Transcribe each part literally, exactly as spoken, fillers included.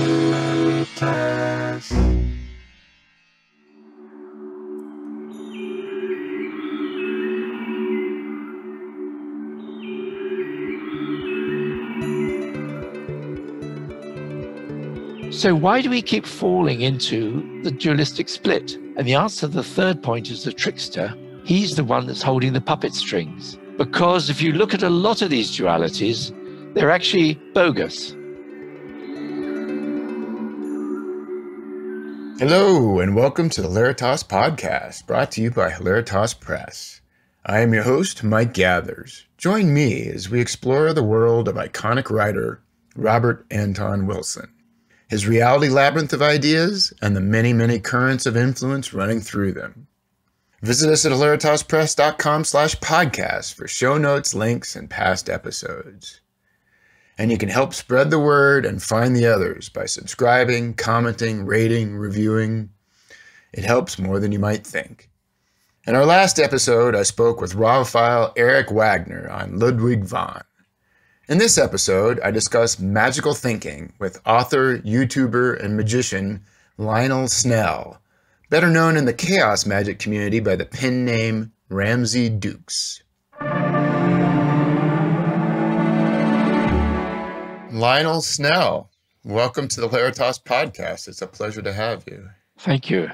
Hilaritas. So why do we keep falling into the dualistic split? And the answer to the third point is the trickster. He's the one that's holding the puppet strings. Because if you look at a lot of these dualities, they're actually bogus. Hello, and welcome to the Hilaritas Podcast, brought to you by Hilaritas Press. I am your host, Mike Gathers. Join me as we explore the world of iconic writer Robert Anton Wilson, his reality labyrinth of ideas, and the many, many currents of influence running through them. Visit us at hilaritaspress.com slash podcast for show notes, links, and past episodes. And you can help spread the word and find the others by subscribing, commenting, rating, reviewing. It helps more than you might think. In our last episode, I spoke with Raphael Eric Wagner on Ludwig von. In this episode, I discuss magical thinking with author, YouTuber, and magician Lionel Snell, better known in the chaos magic community by the pen name Ramsey Dukes. Lionel Snell, welcome to the Hilaritas Podcast. It's a pleasure to have you. Thank you.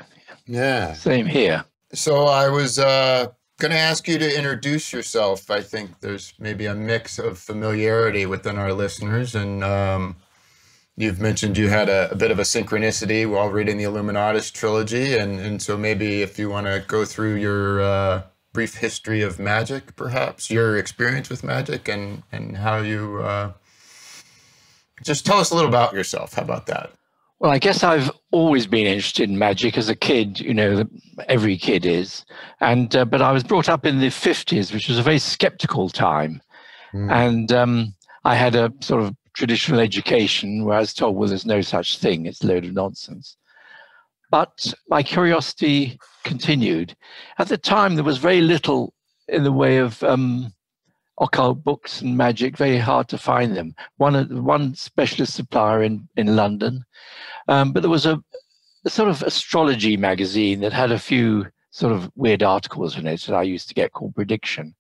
Yeah. Same here. So I was... Uh, Going to ask you to introduce yourself. I think there's maybe a mix of familiarity within our listeners, and um, you've mentioned you had a, a bit of a synchronicity while reading the Illuminatus trilogy, and, and so maybe if you want to go through your uh, brief history of magic, perhaps, your experience with magic, and, and how you... Uh, just tell us a little about yourself. How about that? Well, I guess I've always been interested in magic as a kid, you know, every kid is. And uh, but I was brought up in the fifties, which was a very skeptical time. Mm. And um, I had a sort of traditional education where I was told, well, there's no such thing. It's a load of nonsense. But my curiosity continued. At the time, there was very little in the way of um, occult books and magic, very hard to find them. One, one specialist supplier in, in London. Um, but there was a, a sort of astrology magazine that had a few sort of weird articles in it that I used to get called Prediction.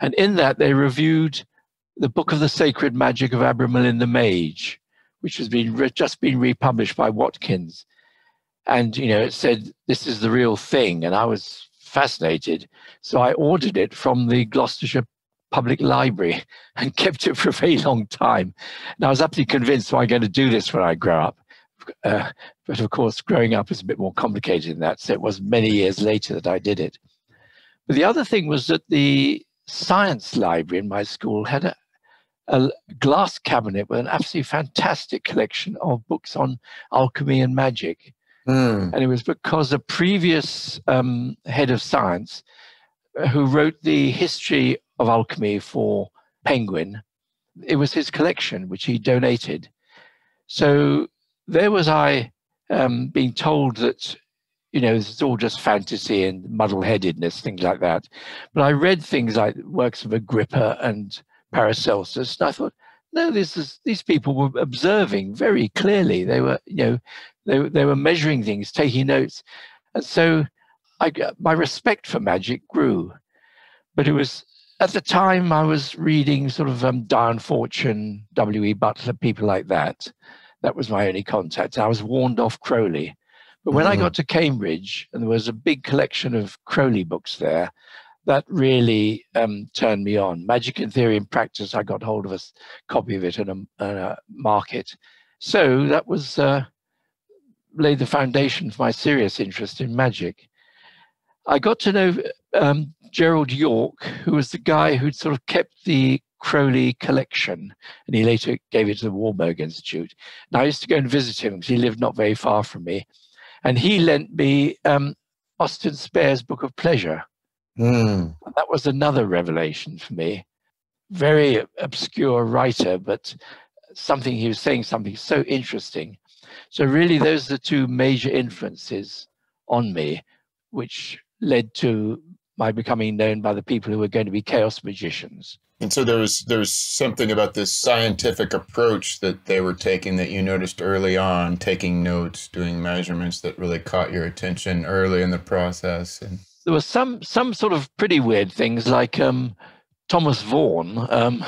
And in that, they reviewed the Book of the Sacred Magic of Abramelin the Mage, which has been re just been republished by Watkins. And, you know, it said, this is the real thing. And I was fascinated. So I ordered it from the Gloucestershire Public Library and kept it for a very long time. And I was absolutely convinced, well, I'm going to do this when I grow up. Uh, but of course, growing up is a bit more complicated than that, so it was many years later that I did it. But the other thing was that the science library in my school had a, a glass cabinet with an absolutely fantastic collection of books on alchemy and magic. Mm. And it was because a previous um, head of science uh, who wrote the history of alchemy for Penguin, it was his collection, which he donated. So... there was I um, being told that, you know, it's all just fantasy and muddle-headedness, things like that. But I read things like works of Agrippa and Paracelsus, and I thought, no, this is, these people were observing very clearly. They were, you know, they, they were measuring things, taking notes. And so I, my respect for magic grew. But it was, at the time, I was reading sort of um, Dion Fortune, W E Butler, people like that. That was my only contact. I was warned off Crowley. But when mm. I got to Cambridge, and there was a big collection of Crowley books there, that really um, turned me on. Magic in Theory in Practice, I got hold of a copy of it in a, in a market. So that was uh, laid the foundation for my serious interest in magic. I got to know um, Gerald Yorke, who was the guy who'd sort of kept the Crowley collection, and he later gave it to the Warburg Institute. And I used to go and visit him because he lived not very far from me. And he lent me um, Austin Spare's Book of Pleasure. Mm. And that was another revelation for me. Very obscure writer, but something he was saying, something so interesting. So really those are the two major influences on me, which led to my becoming known by the people who were going to be chaos magicians. And so there was, there was something about this scientific approach that they were taking that you noticed early on, taking notes, doing measurements, that really caught your attention early in the process. And there were some, some sort of pretty weird things, like um, Thomas Vaughan um,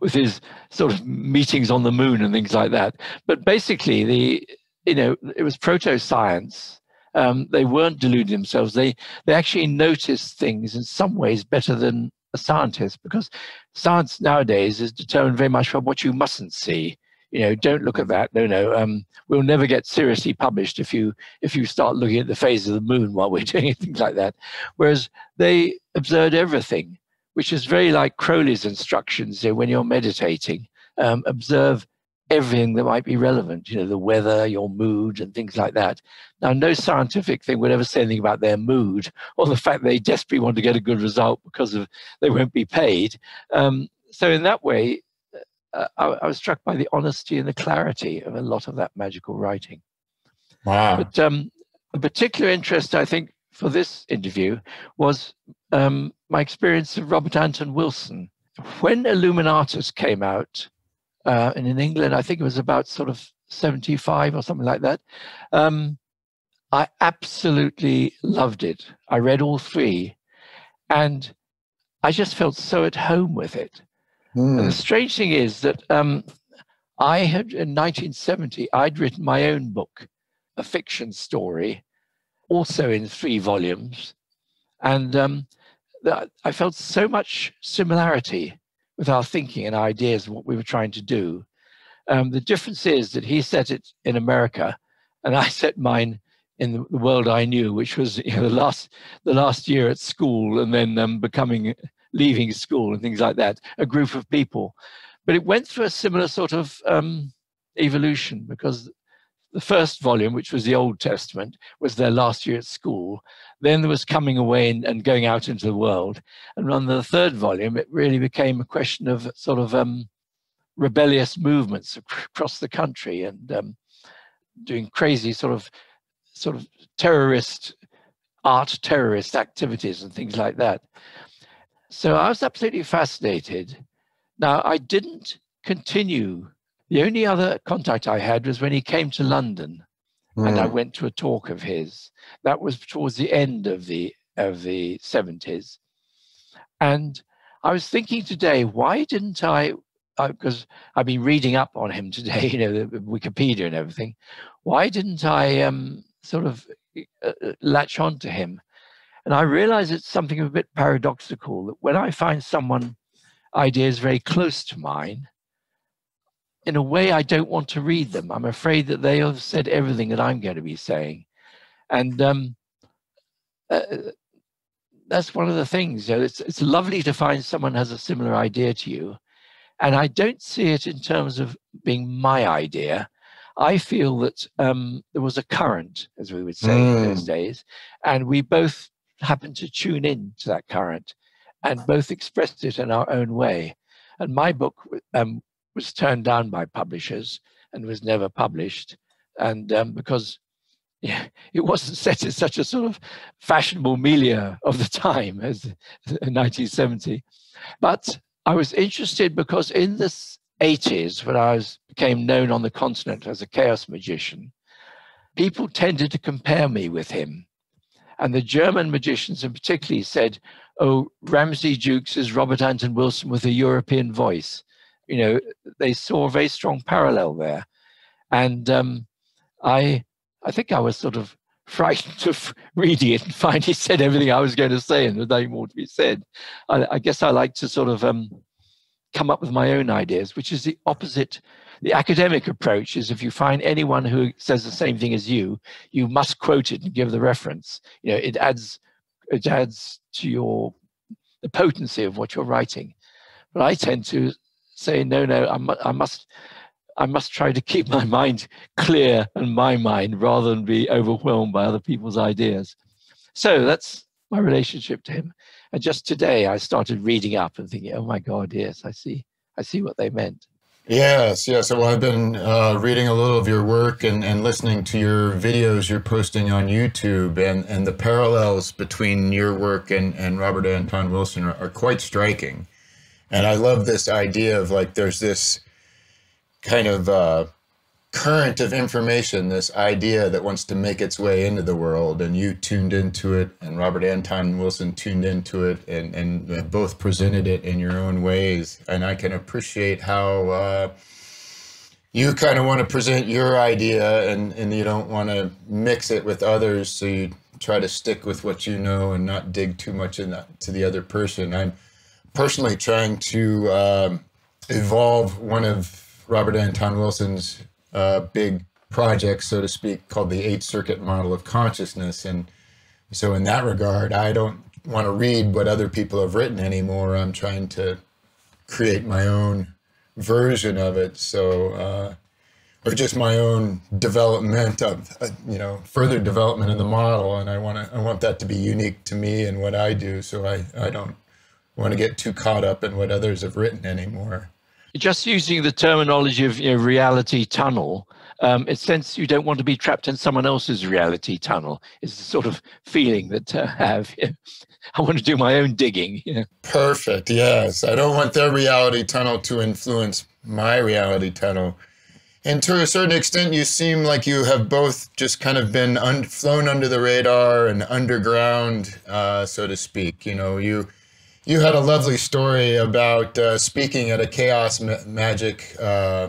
with his sort of meetings on the moon and things like that. But basically, the you know, it was proto-science. Um, they weren't deluding themselves. They, they actually noticed things in some ways better than a scientist, because science nowadays is determined very much by what you mustn't see. You know, don't look at that. No, no. Um, we'll never get seriously published if you if you start looking at the phase of the moon while we're doing things like that. Whereas they observed everything, which is very like Crowley's instructions. You know, when you're meditating, um, observe everything that might be relevant. You know, the weather, your mood, and things like that. Now, no scientific thing would ever say anything about their mood or the fact they desperately want to get a good result because of they won't be paid. Um, so in that way, uh, I, I was struck by the honesty and the clarity of a lot of that magical writing. Wow! But um, a particular interest, I think, for this interview was um, my experience of Robert Anton Wilson. When Illuminatus came out, Uh, and in England, I think it was about sort of seventy-five or something like that. Um, I absolutely loved it. I read all three, and I just felt so at home with it. Mm. And the strange thing is that um, I had, in nineteen seventy, I'd written my own book, a fiction story, also in three volumes. And um, that I felt so much similarity with our thinking and ideas and what we were trying to do. Um, the difference is that he set it in America and I set mine in the world I knew, which was, you know, the last the last year at school, and then um, becoming, leaving school and things like that, a group of people. But it went through a similar sort of um, evolution, because the first volume, which was the Old Testament, was their last year at school. Then there was coming away and, and going out into the world. And on the third volume, it really became a question of sort of um, rebellious movements across the country, and um, doing crazy sort of sort of terrorist, art terrorist activities and things like that. So I was absolutely fascinated. Now, I didn't continue. The only other contact I had was when he came to London, mm. and I went to a talk of his. That was towards the end of the of the seventies, and I was thinking today, why didn't I? Because I've been reading up on him today, you know, the Wikipedia and everything. Why didn't I um, sort of uh, latch on to him? And I realised it's something a bit paradoxical that when I find someone ideas very close to mine, in a way, I don't want to read them. I'm afraid that they have said everything that I'm going to be saying. And um, uh, that's one of the things. You know, it's, it's lovely to find someone has a similar idea to you. And I don't see it in terms of being my idea. I feel that um, there was a current, as we would say mm. in those days, and we both happened to tune in to that current and both expressed it in our own way. And my book um, was turned down by publishers and was never published, and um, because yeah, it wasn't set in such a sort of fashionable milieu of the time as in nineteen seventy. But I was interested because in the eighties, when I was, became known on the continent as a chaos magician, people tended to compare me with him. And the German magicians in particular said, oh, Ramsey Dukes is Robert Anton Wilson with a European voice. You know, they saw a very strong parallel there. And um, I I think I was sort of frightened of reading it and find he said everything I was going to say and there's nothing more to be said. I, I guess I like to sort of um, come up with my own ideas, which is the opposite. The academic approach is if you find anyone who says the same thing as you, you must quote it and give the reference. You know, it adds, it adds to your, the potency of what you're writing. But I tend to say, no, no, I, mu I must I must try to keep my mind clear and my mind rather than be overwhelmed by other people's ideas. So that's my relationship to him. And just today I started reading up and thinking, oh my God, yes, I see, I see what they meant. Yes, yes. Well, I've been uh, reading a little of your work and, and listening to your videos you're posting on YouTube, and, and the parallels between your work and, and Robert Anton Wilson are, are quite striking. And I love this idea of like, there's this kind of uh, current of information, this idea that wants to make its way into the world, and you tuned into it, and Robert Anton Wilson tuned into it, and, and both presented it in your own ways. And I can appreciate how uh, you kind of want to present your idea, and, and you don't want to mix it with others, so you try to stick with what you know and not dig too much into the other person. I'm personally trying to um, evolve one of Robert Anton Wilson's uh, big projects, so to speak, called the Eighth Circuit Model of Consciousness. And so in that regard, I don't want to read what other people have written anymore. I'm trying to create my own version of it, so uh, or just my own development of uh, you know, further development in the model, and I want to I want that to be unique to me and what I do, so I I don't want to get too caught up in what others have written anymore. Just using the terminology of, you know, reality tunnel, um, it's sense you don't want to be trapped in someone else's reality tunnel. It's the sort of feeling that I uh, have. I want to do my own digging. You know? Perfect, yes. I don't want their reality tunnel to influence my reality tunnel. And to a certain extent, you seem like you have both just kind of been un flown under the radar and underground, uh, so to speak. You know, you you had a lovely story about uh, speaking at a chaos ma magic uh,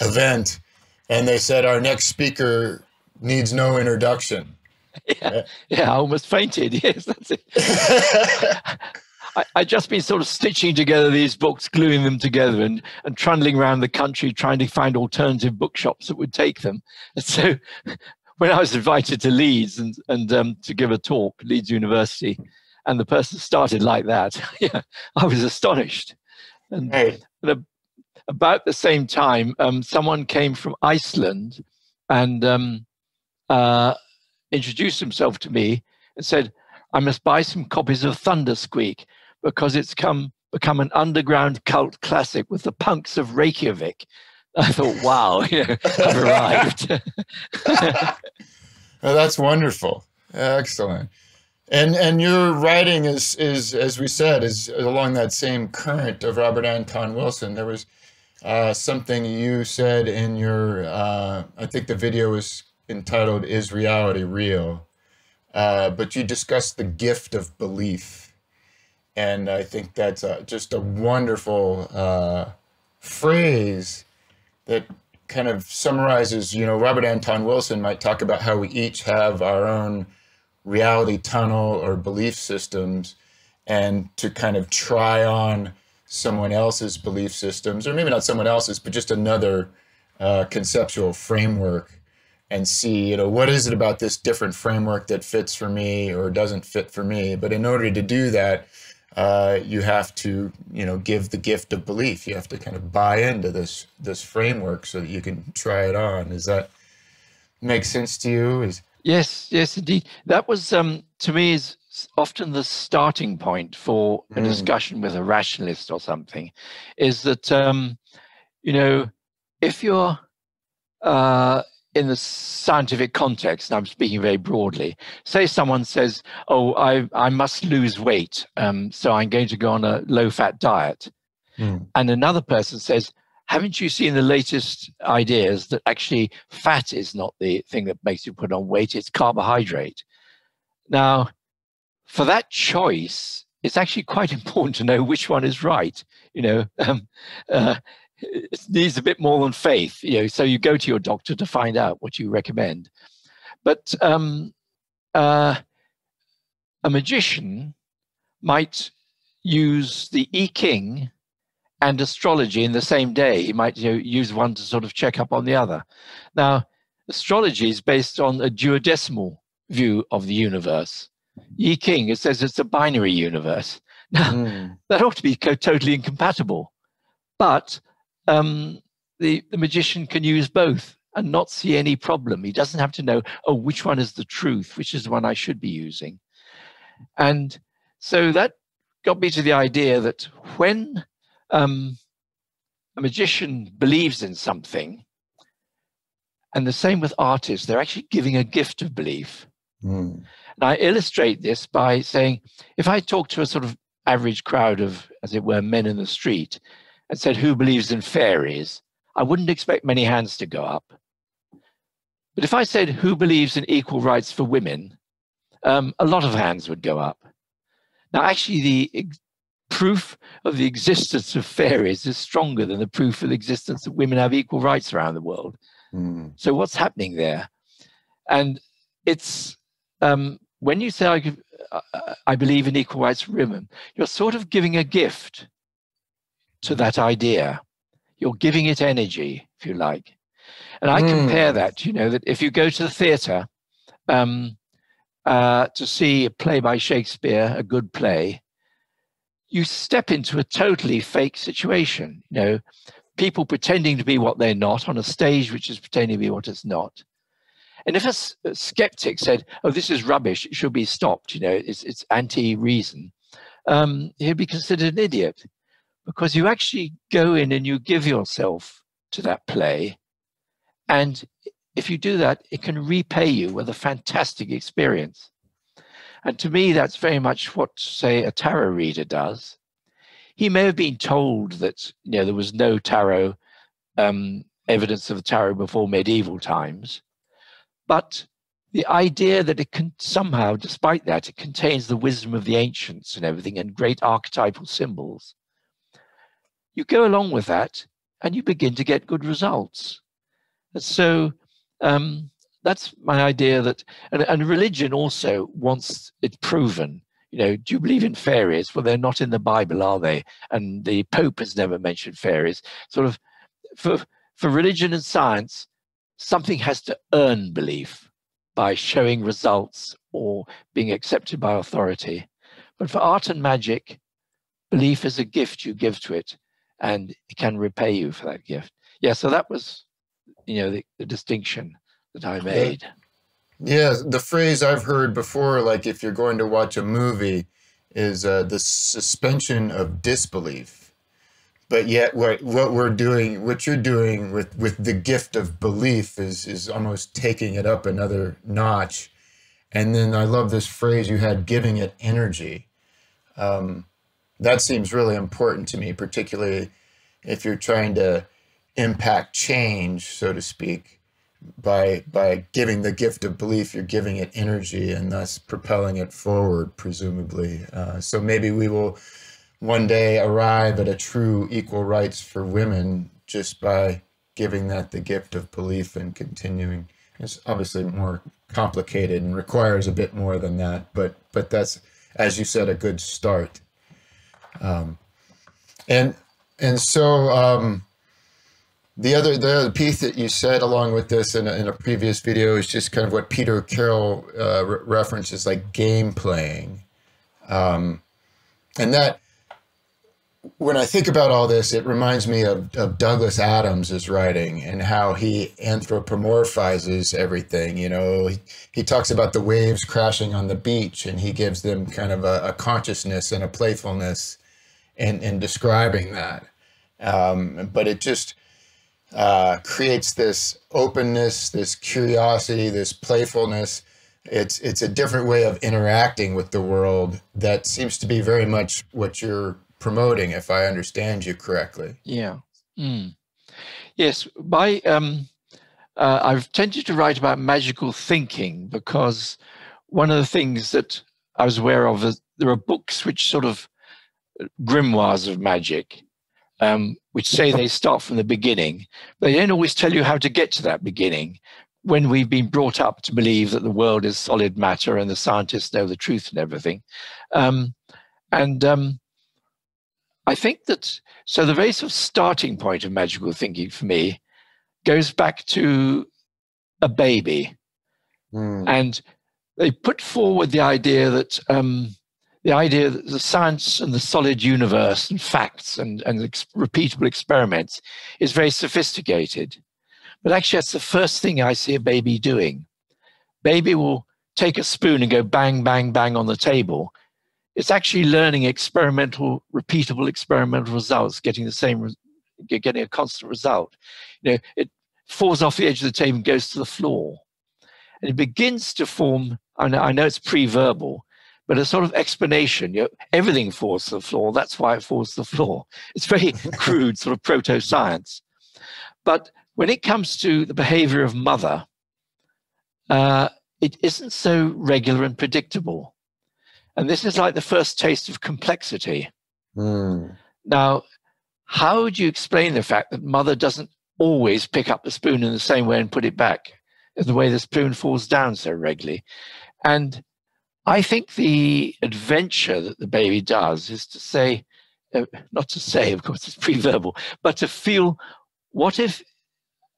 event, and they said our next speaker needs no introduction. Yeah, yeah, I almost fainted. Yes, that's it. I, I'd just been sort of stitching together these books, gluing them together, and, and trundling around the country trying to find alternative bookshops that would take them. And so when I was invited to Leeds and, and um, to give a talk, Leeds University, and the person started like that, yeah, I was astonished. And hey. at a, about the same time, um, someone came from Iceland and um, uh, introduced himself to me and said, I must buy some copies of Thunder Squeak because it's come become an underground cult classic with the punks of Reykjavik. I thought, wow, you know, I've arrived. Well, that's wonderful. Excellent. And and your writing is, is, as we said, is along that same current of Robert Anton Wilson. There was uh, something you said in your, uh, I think the video was entitled, Is Reality Real? Uh, but you discussed the gift of belief. And I think that's a, just a wonderful uh, phrase that kind of summarizes, you know, Robert Anton Wilson might talk about how we each have our own reality tunnel or belief systems, and to kind of try on someone else's belief systems, or maybe not someone else's, but just another uh, conceptual framework, and see, you know, what is it about this different framework that fits for me or doesn't fit for me? But in order to do that, uh, you have to, you know, give the gift of belief. You have to kind of buy into this this framework so that you can try it on. Does that make sense to you? Is Yes, yes, indeed. That was, um, to me, is often the starting point for a mm. discussion with a rationalist or something, is that, um, you know, if you're uh, in the scientific context, and I'm speaking very broadly, say someone says, oh, I, I must lose weight, um, so I'm going to go on a low-fat diet. Mm. And another person says, haven't you seen the latest ideas that actually fat is not the thing that makes you put on weight, it's carbohydrate? Now, for that choice, it's actually quite important to know which one is right. You know, um, uh, it needs a bit more than faith, you know, so you go to your doctor to find out what you recommend. But um, uh, a magician might use the Yi King and astrology in the same day. You might, you know, use one to sort of check up on the other. Now, astrology is based on a duodecimal view of the universe. Yi King, it says it's a binary universe. Now, mm. that ought to be totally incompatible. But um, the, the magician can use both and not see any problem. He doesn't have to know, oh, which one is the truth, which is the one I should be using. And so that got me to the idea that when Um, a magician believes in something, and the same with artists, they're actually giving a gift of belief. Mm. And I illustrate this by saying, if I talk to a sort of average crowd of, as it were, men in the street and said, who believes in fairies? I wouldn't expect many hands to go up. But if I said, who believes in equal rights for women, um, a lot of hands would go up. Now, actually, the ex- proof of the existence of fairies is stronger than the proof of the existence that women have equal rights around the world. Mm. So what's happening there? And it's um, when you say, I give, I believe in equal rights for women, you're sort of giving a gift to that idea. You're giving it energy, if you like. And I mm. compare that, you know, that if you go to the theatre um, uh, to see a play by Shakespeare, a good play, you step into a totally fake situation, you know, people pretending to be what they're not on a stage which is pretending to be what it's not. And if a, a skeptic said, oh, this is rubbish, it should be stopped, you know, it's, it's anti-reason, um, he'd be considered an idiot, because you actually go in and you give yourself to that play. And if you do that, it can repay you with a fantastic experience. And to me, that's very much what, say, a tarot reader does. He may have been told that, you know, there was no tarot, um, evidence of the tarot before medieval times. But the idea that it can somehow, despite that, it contains the wisdom of the ancients and everything and great archetypal symbols. You go along with that and you begin to get good results. So um, that's my idea that, and, and religion also wants it proven. You know, do you believe in fairies? Well, they're not in the Bible, are they? And the Pope has never mentioned fairies. Sort of, for, for religion and science, something has to earn belief by showing results or being accepted by authority. But for art and magic, belief is a gift you give to it, and it can repay you for that gift. Yeah, so that was... you know, the, the distinction that I made. Yeah, the phrase I've heard before, like if you're going to watch a movie, is uh, the suspension of disbelief. But yet what, what we're doing, what you're doing with, with the gift of belief is, is almost taking it up another notch. And then I love this phrase you had, giving it energy. Um, that seems really important to me, particularly if you're trying to impact change, so to speak, by by giving the gift of belief, you're giving it energy and thus propelling it forward, presumably. Uh, so maybe we will one day arrive at a true equal rights for women just by giving that the gift of belief and continuing. It's obviously more complicated and requires a bit more than that, but but that's, as you said, a good start. Um, and and so. Um, The other, the other piece that you said along with this in a, in a previous video is just kind of what Peter Carroll uh, re- references, like game playing. Um, and that, when I think about all this, it reminds me of, of Douglas Adams' writing and how he anthropomorphizes everything. You know, he, he talks about the waves crashing on the beach and he gives them kind of a, a consciousness and a playfulness in, in describing that. Um, but it just... Uh, creates this openness, this curiosity, this playfulness. It's it's a different way of interacting with the world that seems to be very much what you're promoting, if I understand you correctly. Yeah. Mm. Yes. My, um, uh, I've tended to write about magical thinking because one of the things that I was aware of is there are books which sort of grimoires of magic, Um, which say they start from the beginning. They don't always tell you how to get to that beginning when we've been brought up to believe that the world is solid matter and the scientists know the truth and everything. Um, and um, I think that, so the very sort of starting point of magical thinking for me goes back to a baby. Mm. And they put forward the idea that um, the idea that the science and the solid universe and facts and, and ex- repeatable experiments is very sophisticated. But actually, that's the first thing I see a baby doing. Baby will take a spoon and go bang, bang, bang on the table. It's actually learning experimental, repeatable experimental results, getting the same, re- getting a constant result. You know, it falls off the edge of the table and goes to the floor. And it begins to form, I know, I know it's pre-verbal, but a sort of explanation. You know, everything falls to the floor. That's why it falls to the floor. It's very crude sort of proto-science. But when it comes to the behavior of mother, uh, it isn't so regular and predictable. And this is like the first taste of complexity. Mm. Now, how would you explain the fact that mother doesn't always pick up the spoon in the same way and put it back, the way the spoon falls down so regularly? And I think the adventure that the baby does is to say, uh, not to say, of course, it's pre-verbal, but to feel, what if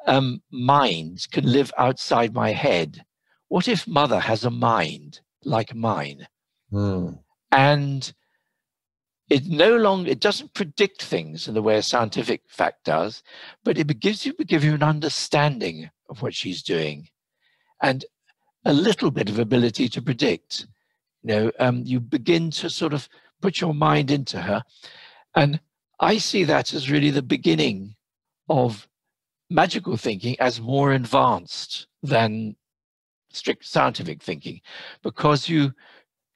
um, minds can live outside my head? What if mother has a mind like mine? Mm. And it no longer, it doesn't predict things in the way a scientific fact does, but it gives you, gives you an understanding of what she's doing and a little bit of ability to predict. You know, um, you begin to sort of put your mind into her. And I see that as really the beginning of magical thinking as more advanced than strict scientific thinking, because you,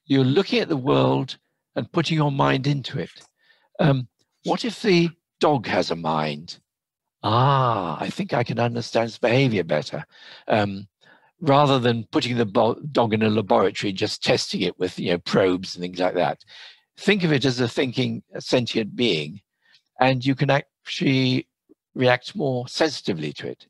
you're looking at the world and putting your mind into it. Um, what if the dog has a mind? Ah, I think I can understand its behavior better. Um, rather than putting the dog in a laboratory, just testing it with you know probes and things like that. Think of it as a thinking, a sentient being, and you can actually react more sensitively to it.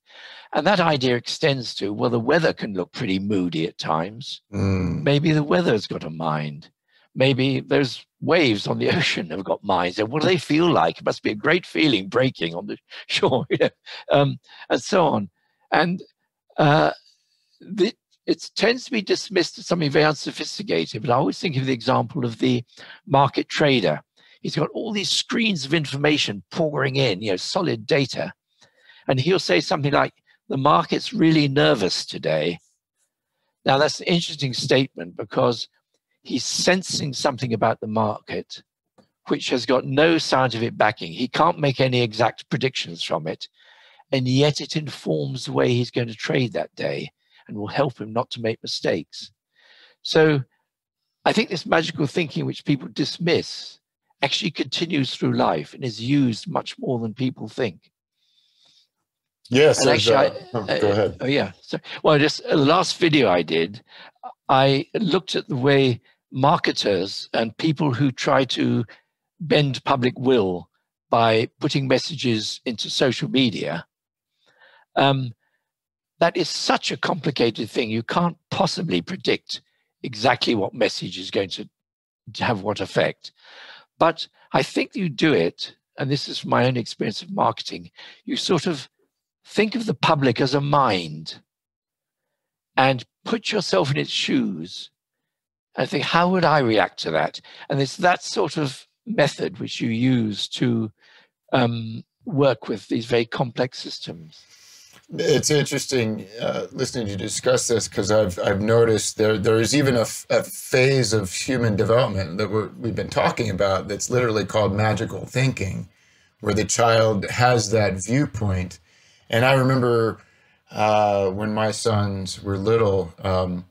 And that idea extends to, well, the weather can look pretty moody at times. Mm. Maybe the weather's got a mind. Maybe those waves on the ocean have got minds. And what do they feel like? It must be a great feeling breaking on the shore, you know, um, and so on. And uh, the, it tends to be dismissed as something very unsophisticated. But I always think of the example of the market trader. He's got all these screens of information pouring in, you know, solid data. And he'll say something like, the market's really nervous today. Now, that's an interesting statement because he's sensing something about the market which has got no scientific backing. He can't make any exact predictions from it. And yet it informs the way he's going to trade that day and will help him not to make mistakes. So I think this magical thinking, which people dismiss, actually continues through life and is used much more than people think. Yes. And actually, uh, I, oh, go ahead. Uh, oh, yeah. So, well, just the last video I did, I looked at the way marketers and people who try to bend public will by putting messages into social media. Um, that is such a complicated thing. You can't possibly predict exactly what message is going to have what effect. But I think you do it, and this is my own experience of marketing, you sort of think of the public as a mind and put yourself in its shoes and think, how would I react to that? And it's that sort of method which you use to um, work with these very complex systems. It's interesting uh, listening to you discuss this, because I've, I've noticed there, there is even a, a phase of human development that we're, we've been talking about that's literally called magical thinking, where the child has that viewpoint. And I remember uh, when my sons were little um,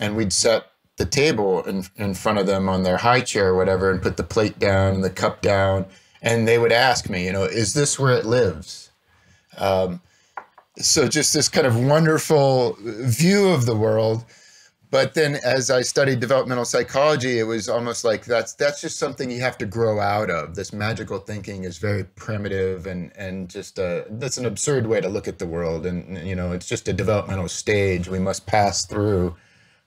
and we'd set the table in, in front of them on their high chair or whatever and put the plate down and the cup down, and they would ask me, you know, is this where it lives? Um, So just this kind of wonderful view of the world. But then as I studied developmental psychology, it was almost like that's that's just something you have to grow out of. This magical thinking is very primitive and, and just a, that's an absurd way to look at the world. And, you know, it's just a developmental stage we must pass through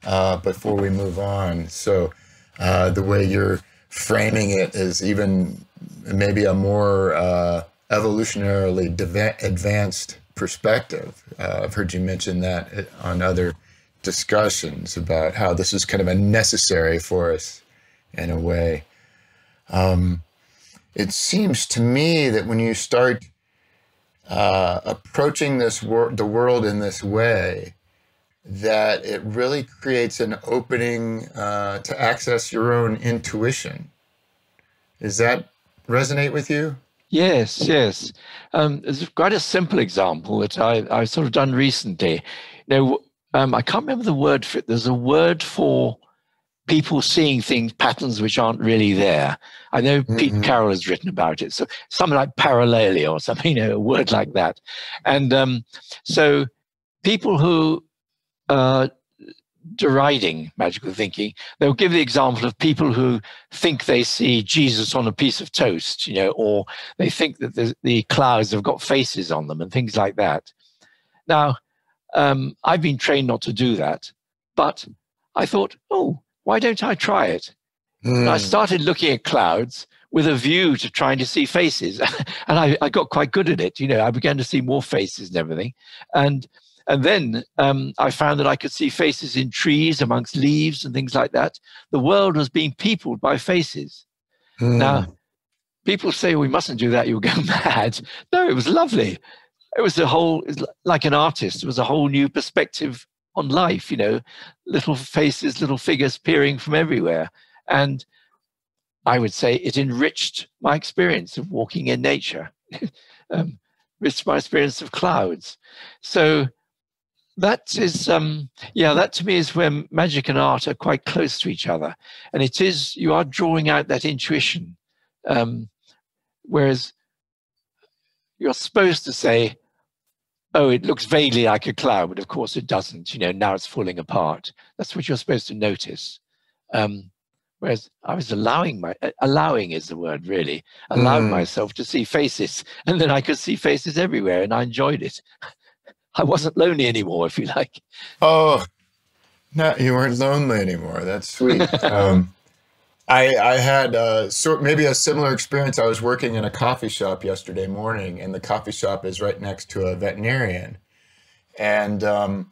uh, before we move on. So uh, the way you're framing it is even maybe a more uh, evolutionarily advanced perspective. Uh, I've heard you mention that on other discussions about how this is kind of unnecessary for us in a way. Um, it seems to me that when you start uh, approaching this wor the world in this way, that it really creates an opening uh, to access your own intuition. Does that resonate with you? Yes, yes. Um, it's quite a simple example that I, I've sort of done recently. You know, um, I can't remember the word for it. There's a word for people seeing things, patterns which aren't really there. I know mm-hmm. Pete Carroll has written about it, so something like parallelia or something, you know, a word like that. And um, so people who are deriding magical thinking, they'll give the example of people who think they see Jesus on a piece of toast, you know, or they think that the, the clouds have got faces on them and things like that. Now, um, I've been trained not to do that, but I thought, oh, why don't I try it? Mm. And I started looking at clouds with a view to trying to see faces. And I, I got quite good at it. You know, I began to see more faces and everything. And and then um, I found that I could see faces in trees, amongst leaves and things like that. The world was being peopled by faces. Mm. Now, people say, well, we mustn't do that, you'll go mad. No, it was lovely. It was a whole, it was like an artist, it was a whole new perspective on life, you know, little faces, little figures peering from everywhere. And I would say it enriched my experience of walking in nature, um, enriched my experience of clouds. So that is, um, yeah, that to me is where magic and art are quite close to each other. And it is, you are drawing out that intuition. Um, whereas you're supposed to say, oh, it looks vaguely like a cloud, but of course it doesn't. You know, now it's falling apart. That's what you're supposed to notice. Um, whereas I was allowing my, allowing is the word really, allowing mm. myself to see faces. And then I could see faces everywhere and I enjoyed it. I wasn't lonely anymore, if you like. Oh, no, you weren't lonely anymore. That's sweet. um, I, I had uh, sort maybe a similar experience. I was working in a coffee shop yesterday morning, and the coffee shop is right next to a veterinarian. And um,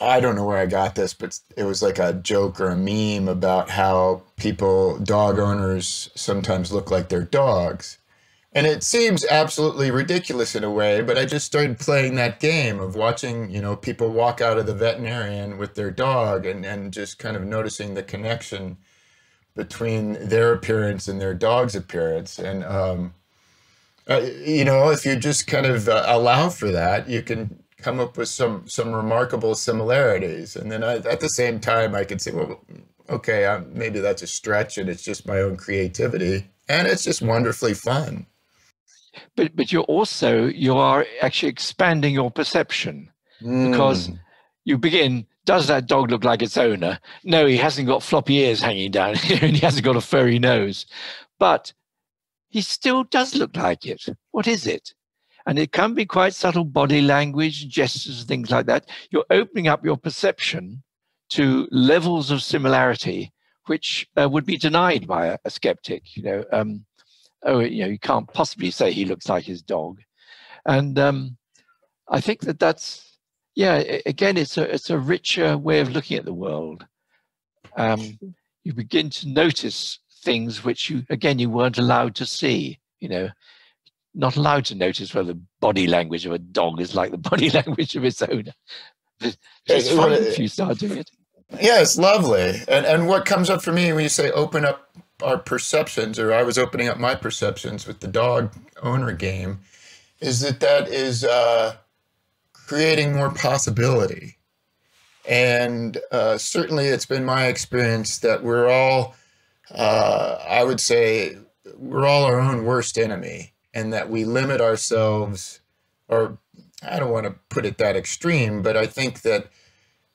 I don't know where I got this, but it was like a joke or a meme about how people, dog owners, sometimes look like their dogs. And it seems absolutely ridiculous in a way, but I just started playing that game of watching, you know, people walk out of the veterinarian with their dog and, and just kind of noticing the connection between their appearance and their dog's appearance. And, um, uh, you know, if you just kind of uh, allow for that, you can come up with some, some remarkable similarities. And then I, at the same time, I could say, well, okay, I'm, maybe that's a stretch and it's just my own creativity. And it's just wonderfully fun. But, but you're also, you are actually expanding your perception mm. because you begin, does that dog look like its owner? No, he hasn't got floppy ears hanging down here and he hasn't got a furry nose, but he still does look like it. What is it? And it can be quite subtle body language, gestures, things like that. You're opening up your perception to levels of similarity, which uh, would be denied by a, a skeptic. You know, um, oh, you know, you can't possibly say he looks like his dog. And um, I think that that's, yeah, again, it's a, it's a richer way of looking at the world. Um, you begin to notice things which you, again, you weren't allowed to see, you know, not allowed to notice whether the body language of a dog is like the body language of its owner. It's, it's fun it, if you start doing it. Yeah, it's lovely. And, and what comes up for me when you say open up our perceptions, or I was opening up my perceptions with the dog owner game, is that that is... Uh, creating more possibility. And uh, certainly it's been my experience that we're all, uh, I would say, we're all our own worst enemy, and that we limit ourselves, or I don't want to put it that extreme, but I think that,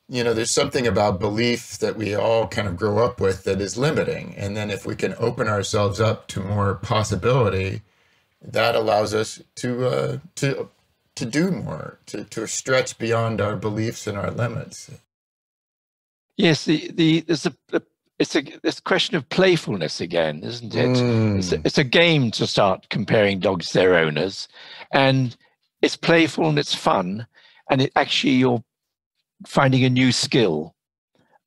you know, there's something about belief that we all kind of grow up with that is limiting. And then if we can open ourselves up to more possibility, that allows us to, uh, to, to do more, to, to stretch beyond our beliefs and our limits. Yes, the, the, there's a, it's a this question of playfulness again, isn't it? Mm. It's, a, it's a game to start comparing dogs to their owners, and it's playful and it's fun, and it actually you're finding a new skill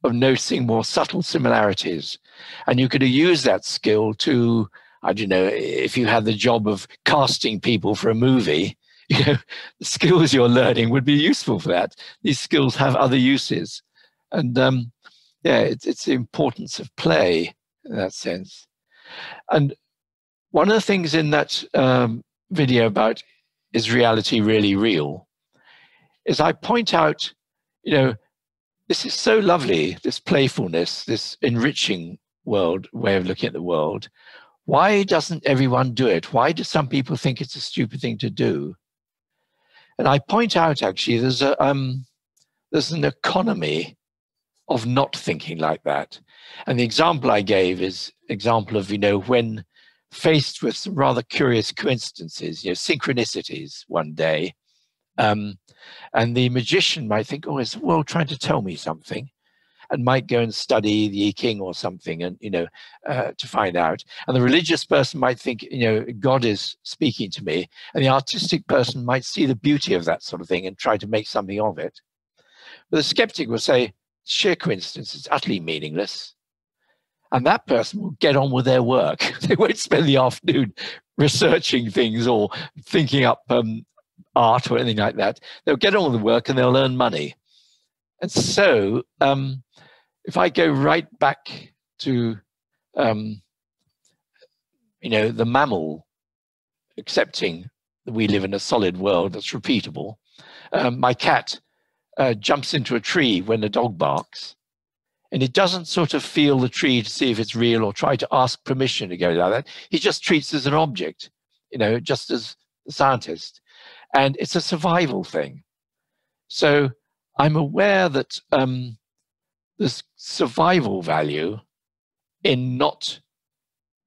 of noticing more subtle similarities. And you could use that skill to, I don't know, if you had the job of casting people for a movie, you know, the skills you're learning would be useful for that. These skills have other uses. And um, yeah, it's, it's the importance of play in that sense. And one of the things in that um, video about is reality really real is I point out, you know, This is so lovely, this playfulness, this enriching world, way of looking at the world. Why doesn't everyone do it? Why do some people think it's a stupid thing to do? And I point out, actually, there's a um, there's an economy of not thinking like that. And the example I gave is example of, you know, when faced with some rather curious coincidences, you know, synchronicities one day, um, and the magician might think, oh, is the world trying to tell me something? And might go and study the Yi King or something, and, you know, uh, to find out. And the religious person might think, you know, God is speaking to me. And the artistic person might see the beauty of that sort of thing and try to make something of it. But the skeptic will say, sheer coincidence, it's utterly meaningless. And that person will get on with their work. They won't spend the afternoon researching things or thinking up um, art or anything like that. They'll get on with the work and they'll earn money. And so, um, if I go right back to, um, you know, the mammal, accepting that we live in a solid world that's repeatable, um, my cat uh, jumps into a tree when the dog barks, and it doesn't sort of feel the tree to see if it's real or try to ask permission to go like that. He just treats it as an object, you know, just as the scientist, and it's a survival thing. So I'm aware that um, there's survival value in not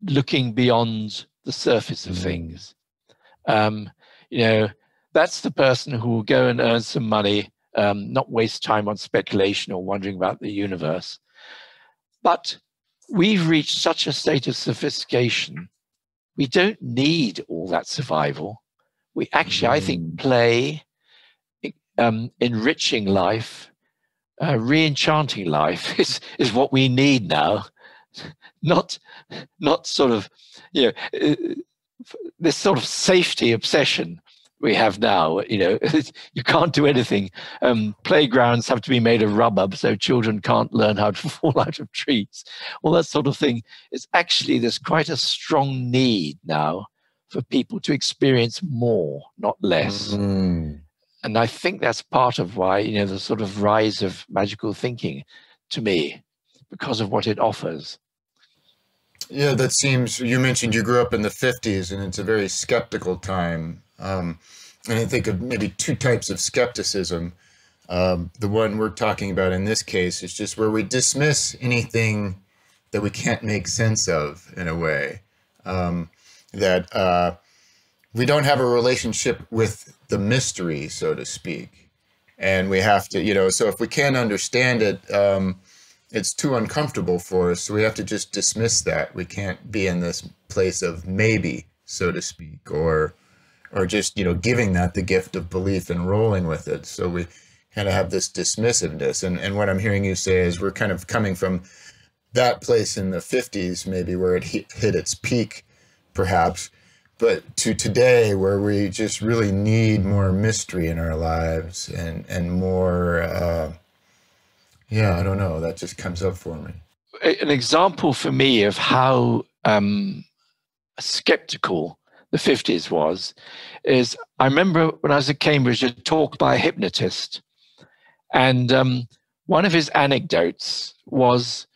looking beyond the surface of things. Um, you know, that's the person who will go and earn some money, um, not waste time on speculation or wondering about the universe. But we've reached such a state of sophistication. We don't need all that survival. We actually, I think, play, Um, enriching life, uh, re-enchanting life is, is what we need now. Not, not sort of, you know, this sort of safety obsession we have now. You know, you can't do anything. Um, playgrounds have to be made of rubber so children can't learn how to fall out of trees. All that sort of thing. It's actually, there's quite a strong need now for people to experience more, not less. Mm. And I think that's part of why, you know, the sort of rise of magical thinking, to me, because of what it offers. Yeah, that seems, you mentioned you grew up in the fifties, and it's a very skeptical time. Um, and I think of maybe two types of skepticism. Um, the one we're talking about in this case is just where we dismiss anything that we can't make sense of, in a way. Um, that... Uh, We don't have a relationship with the mystery, so to speak. And we have to, you know, so if we can't understand it, um, it's too uncomfortable for us. So we have to just dismiss that. We can't be in this place of maybe, so to speak, or or just, you know, giving that the gift of belief and rolling with it. So we kind of have this dismissiveness. And, and what I'm hearing you say is we're kind of coming from that place in the fifties, maybe where it hit, hit its peak, perhaps, but to today, where we just really need more mystery in our lives and, and more, uh, yeah, I don't know, that just comes up for me. An example for me of how um, skeptical the fifties was, is I remember when I was at Cambridge, a talk by a hypnotist, and um, one of his anecdotes was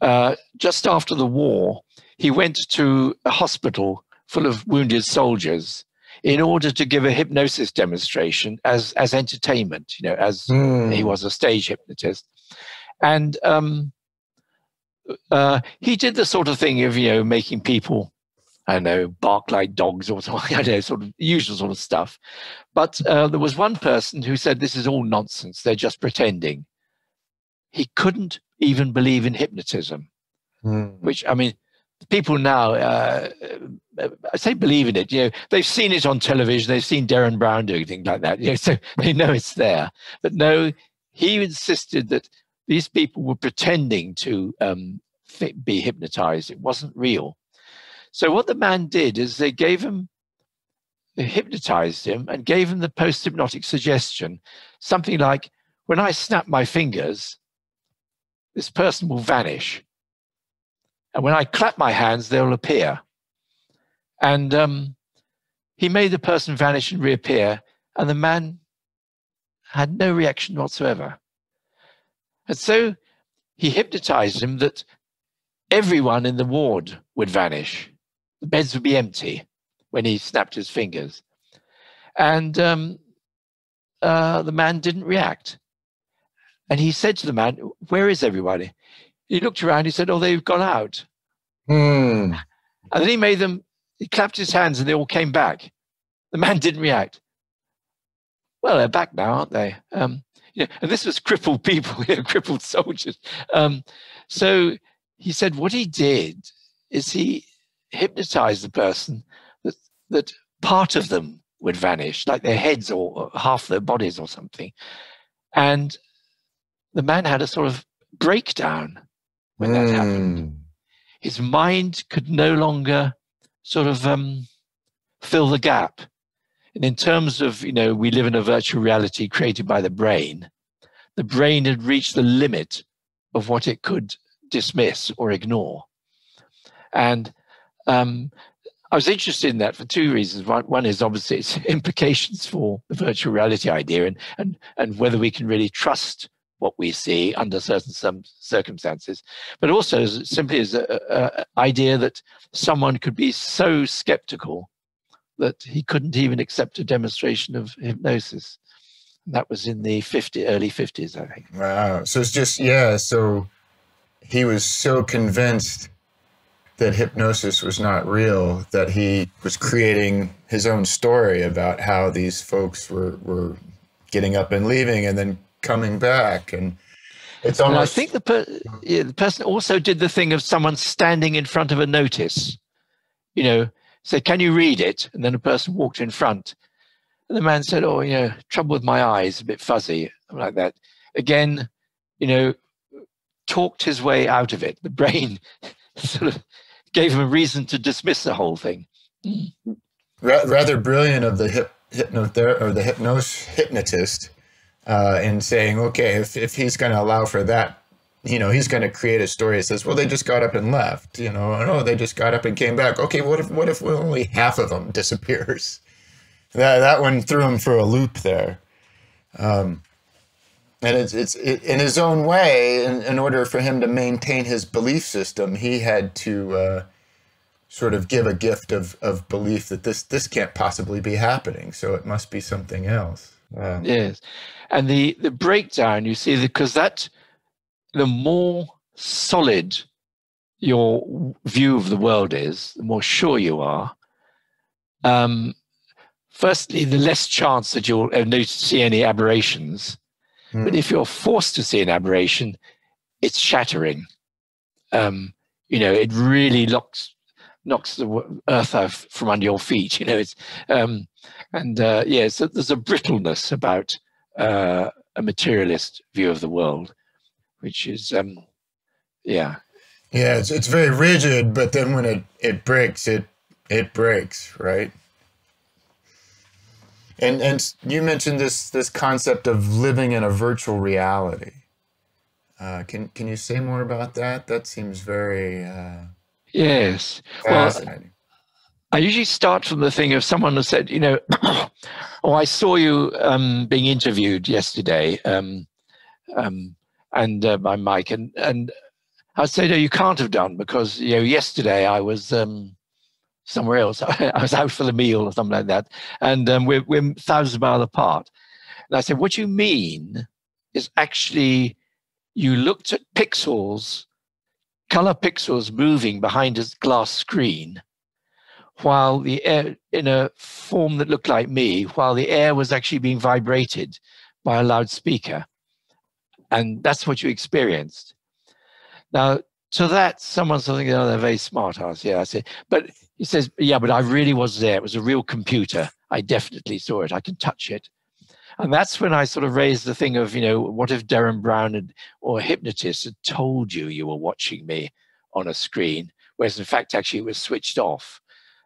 uh, just after the war, he went to a hospital full of wounded soldiers in order to give a hypnosis demonstration as, as entertainment, you know, as mm. he was a stage hypnotist. And um, uh, he did the sort of thing of, you know, making people, I don't know, bark like dogs or something, I don't know, sort of usual sort of stuff. But uh, there was one person who said, this is all nonsense, they're just pretending. He couldn't even believe in hypnotism, mm. which, I mean, people now, uh, I say believe in it, you know, they've seen it on television, they've seen Derren Brown doing things like that, you know, so they know it's there. But no, he insisted that these people were pretending to um, be hypnotized. It wasn't real. So what the man did is they gave him, they hypnotized him and gave him the post-hypnotic suggestion, something like, when I snap my fingers, this person will vanish. And when I clap my hands, they'll appear. And um, he made the person vanish and reappear, and the man had no reaction whatsoever. And so he hypnotized him that everyone in the ward would vanish. The beds would be empty when he snapped his fingers. And um, uh, the man didn't react. And he said to the man, "Where is everybody?" He looked around, he said, "Oh, they've gone out." Mm. And then he made them, he clapped his hands and they all came back. The man didn't react. Well, they're back now, aren't they? Um, you know, and this was crippled people, you know, crippled soldiers. Um, so he said what he did is he hypnotized the person that, that part of them would vanish, like their heads or half their bodies or something. And the man had a sort of breakdown when mm. that happened. His mind could no longer sort of um, fill the gap. And in terms of, you know, we live in a virtual reality created by the brain, the brain had reached the limit of what it could dismiss or ignore. And um, I was interested in that for two reasons. One, one is obviously its implications for the virtual reality idea and, and, and whether we can really trust what we see under certain some circumstances, but also as, simply as an idea that someone could be so skeptical that he couldn't even accept a demonstration of hypnosis. And that was in the early fifties, I think. Wow. So it's just, yeah, so he was so convinced that hypnosis was not real that he was creating his own story about how these folks were, were getting up and leaving and then coming back. And it's almost... And I think the, per yeah, the person also did the thing of someone standing in front of a notice, you know, say, "Can you read it?" And then a person walked in front. And the man said, "Oh, you know, trouble with my eyes, a bit fuzzy," like that. Again, you know, talked his way out of it. The brain sort of gave him a reason to dismiss the whole thing. Rather brilliant of the hip, hypnother or the hypnos hypnotist uh, in saying, okay, if, if he's going to allow for that, you know, he's going to create a story that says, well, they just got up and left, you know, and oh, they just got up and came back. Okay, what if what if only half of them disappears? That, that one threw him for a loop there. Um, and it's, it's it, in his own way, in, in order for him to maintain his belief system, he had to uh, sort of give a gift of, of belief that this, this can't possibly be happening, so it must be something else. Uh, yes, and the, the breakdown, you see, because that... The more solid your view of the world is, the more sure you are, um, firstly, the less chance that you'll see any aberrations. Mm. But if you're forced to see an aberration, it's shattering. Um, you know, it really locks, knocks the earth out from under your feet. You know, it's, um, and uh, yeah, so there's a brittleness about uh, a materialist view of the world, which is, um, yeah. Yeah, it's, it's very rigid, but then when it, it breaks, it it breaks, right? And and you mentioned this this concept of living in a virtual reality. Uh, can can you say more about that? That seems very uh, yes. Fascinating. Well, I usually start from the thing of someone who said, you know, oh, I saw you um, being interviewed yesterday. Um, um, and uh, my mic, and, and I said, "No, you can't have done, because, you know, yesterday I was um, somewhere else. I was out for the meal or something like that, and um, we're, we're thousands of miles apart." And I said, "What you mean is actually you looked at pixels, color pixels moving behind a glass screen, while the air, in a form that looked like me, while the air was actually being vibrated by a loudspeaker. And that's what you experienced." Now, to that, someone's thinking, "Oh, they're very smart ass." Yeah, I said. But he says, "Yeah, but I really was there. It was a real computer. I definitely saw it. I can touch it." And that's when I sort of raised the thing of, you know, what if Derren Brown had, or a hypnotist had told you you were watching me on a screen, whereas in fact, actually, it was switched off.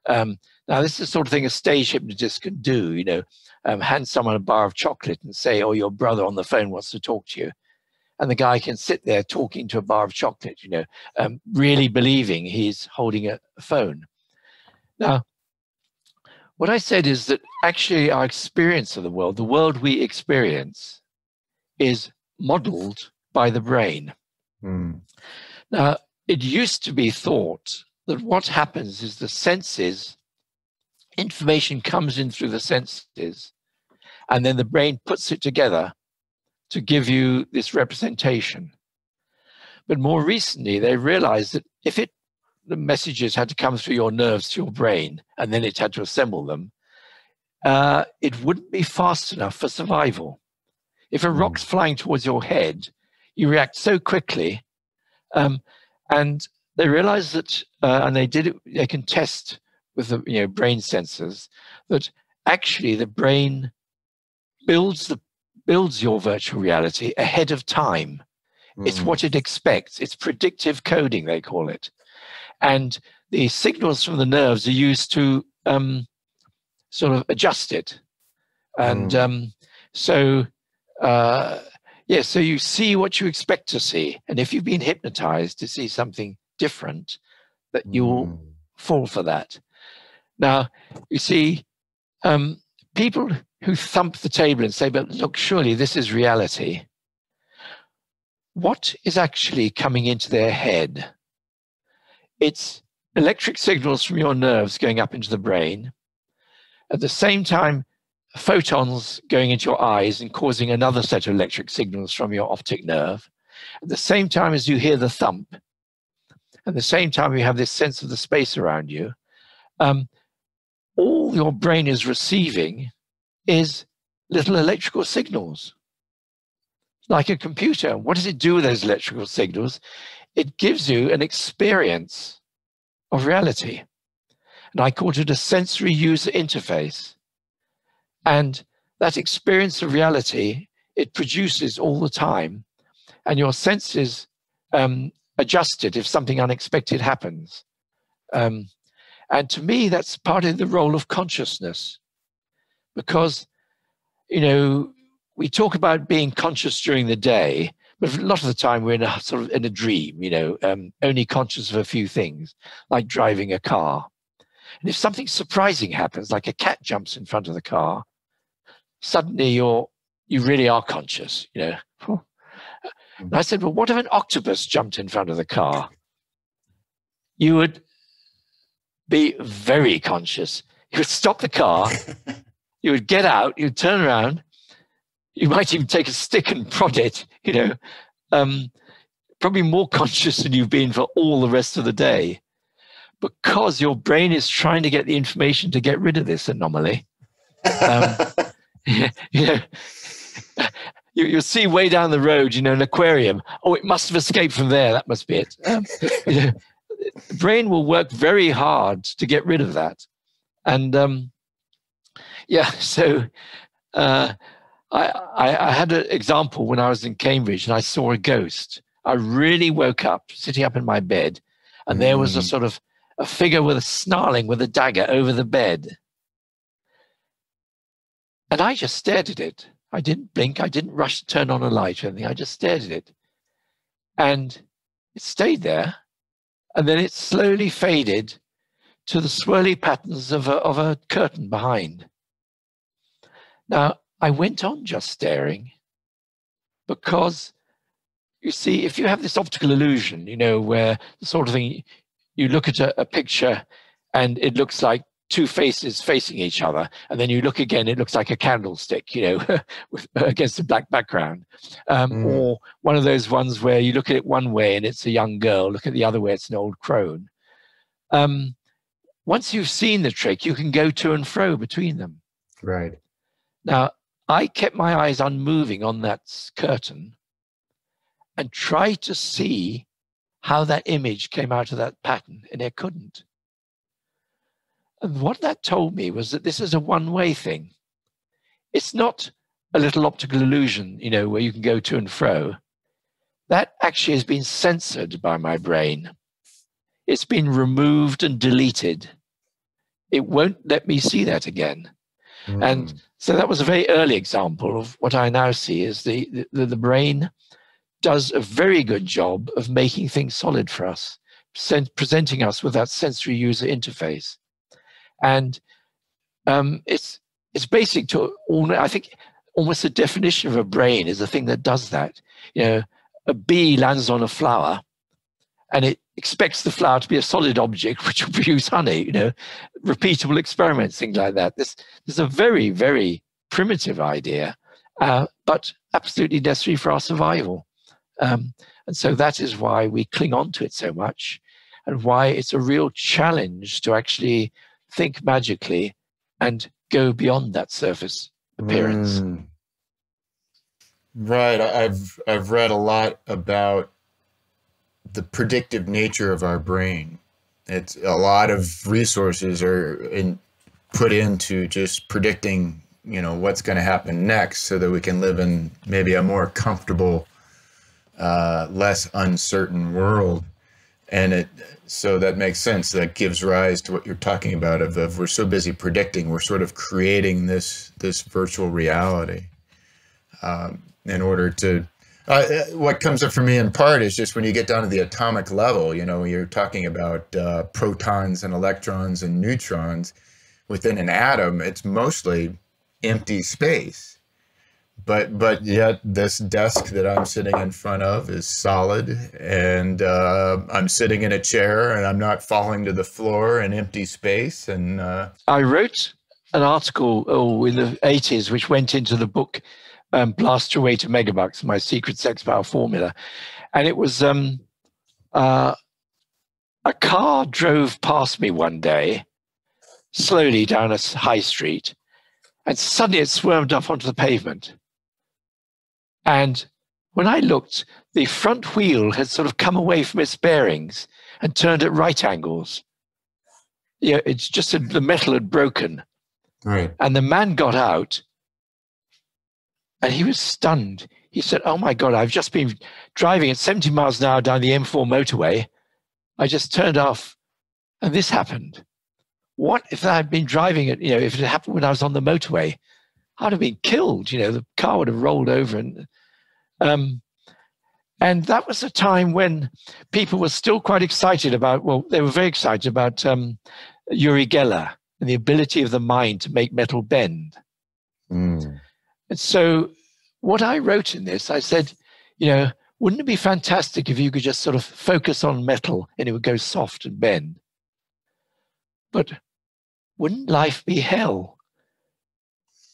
Um, now, this is the sort of thing a stage hypnotist can do, you know, um, hand someone a bar of chocolate and say, "Oh, your brother on the phone wants to talk to you." And the guy can sit there talking to a bar of chocolate, you know, um, really believing he's holding a phone. Now, what I said is that actually our experience of the world, the world we experience, is modeled by the brain. Mm. Now, it used to be thought that what happens is the senses, information comes in through the senses, and then the brain puts it together to give you this representation. But more recently, they realized that if it, the messages had to come through your nerves to your brain, and then it had to assemble them, uh, it wouldn't be fast enough for survival. If a rock's flying towards your head, you react so quickly. Um, and they realized that, uh, and they did it, they can test with the you know, brain sensors, that actually the brain builds the builds your virtual reality ahead of time. Mm. It's what it expects. It's predictive coding, they call it. And the signals from the nerves are used to um, sort of adjust it. And mm. um, so, uh, yeah, so you see what you expect to see. And if you've been hypnotized to see something different, that you'll mm. fall for that. Now, you see, um, people who thump the table and say, but look, surely this is reality. What is actually coming into their head? It's electric signals from your nerves going up into the brain. At the same time, photons going into your eyes and causing another set of electric signals from your optic nerve. At the same time as you hear the thump, at the same time you have this sense of the space around you, um, all your brain is receiving is little electrical signals, like a computer. What does it do with those electrical signals? It gives you an experience of reality. And I called it a sensory user interface. And that experience of reality, it produces all the time. And your senses um, adjust it if something unexpected happens. Um, and to me, that's part of the role of consciousness. Because, you know, we talk about being conscious during the day, but a lot of the time we're in a sort of in a dream, you know, um, only conscious of a few things, like driving a car. And if something surprising happens, like a cat jumps in front of the car, suddenly you're, you really are conscious, you know. And I said, well, what if an octopus jumped in front of the car? You would be very conscious. You would stop the car. You would get out, you'd turn around, you might even take a stick and prod it, you know, um, probably more conscious than you've been for all the rest of the day, because your brain is trying to get the information to get rid of this anomaly. Um, you, you know, you, you'll see way down the road, you know, an aquarium. Oh, it must have escaped from there. That must be it. Um, you know, the brain will work very hard to get rid of that. And, um, yeah, so uh, I, I, I had an example when I was in Cambridge and I saw a ghost. I really woke up, sitting up in my bed, and mm. there was a sort of a figure with a snarling with a dagger over the bed. And I just stared at it. I didn't blink. I didn't rush to turn on a light or anything. I just stared at it. And it stayed there. And then it slowly faded to the swirly patterns of a, of a curtain behind. Now, I went on just staring because, you see, if you have this optical illusion, you know, where the sort of thing, you look at a, a picture and it looks like two faces facing each other, and then you look again, it looks like a candlestick, you know, with, against a black background. Um, mm. Or one of those ones where you look at it one way and it's a young girl, look at the other way, it's an old crone. Um, Once you've seen the trick, you can go to and fro between them. Right. Now, I kept my eyes unmoving on that curtain and tried to see how that image came out of that pattern, and it couldn't. And what that told me was that this is a one-way thing. It's not a little optical illusion, you know, where you can go to and fro. That actually has been censored by my brain. It's been removed and deleted. It won't let me see that again. Mm. And so that was a very early example of what I now see is the, the, the brain does a very good job of making things solid for us, sent, presenting us with that sensory user interface. And um, it's, it's basic to all, I think almost the definition of a brain is a thing that does that. You know, a bee lands on a flower and it expects the flower to be a solid object which will produce honey, you know, repeatable experiments, things like that. This, this is a very, very primitive idea, uh, but absolutely necessary for our survival. Um, and so that is why we cling on to it so much and why it's a real challenge to actually think magically and go beyond that surface appearance. Mm. Right. I've, I've read a lot about the predictive nature of our brain. It's a lot of resources are in, put into just predicting, you know, what's going to happen next so that we can live in maybe a more comfortable, uh, less uncertain world. And it, so that makes sense. That gives rise to what you're talking about of, of we're so busy predicting, we're sort of creating this, this virtual reality, um, in order to, uh, what comes up for me in part is just when you get down to the atomic level, you know, you're talking about uh, protons and electrons and neutrons within an atom, it's mostly empty space. But, but yet this desk that I'm sitting in front of is solid, and uh, I'm sitting in a chair and I'm not falling to the floor in empty space. And uh, I wrote an article oh, in the eighties, which went into the book um, Blast Your Way to Megabucks, My Secret Sex Power Formula. And it was um, uh, a car drove past me one day, slowly down a high street, and suddenly it swerved up onto the pavement. And when I looked, the front wheel had sort of come away from its bearings and turned at right angles. Yeah, it's just a, the metal had broken. Right. And the man got out and he was stunned. He said, "Oh my God, I've just been driving at seventy miles an hour down the M four motorway. I just turned off and this happened. What if I had been driving it, you know, if it happened when I was on the motorway, I'd have been killed, you know, the car would have rolled over." And, um, and that was a time when people were still quite excited about, well, they were very excited about um, Uri Geller and the ability of the mind to make metal bend. Mm. And so what I wrote in this, I said, you know, wouldn't it be fantastic if you could just sort of focus on metal and it would go soft and bend? But wouldn't life be hell?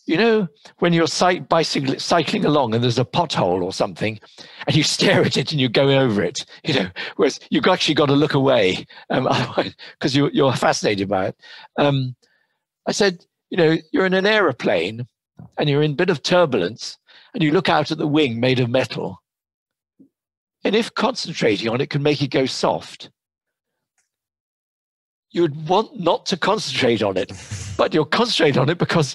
You know, when you're bicycling, cycling along and there's a pothole or something and you stare at it and you go over it, you know, whereas you've actually got to look away um, otherwise, because you, you're fascinated by it. Um, I said, you know, you're in an aeroplane and you're in a bit of turbulence and you look out at the wing made of metal. And if concentrating on it can make it go soft, you would want not to concentrate on it, but you'll concentrate on it because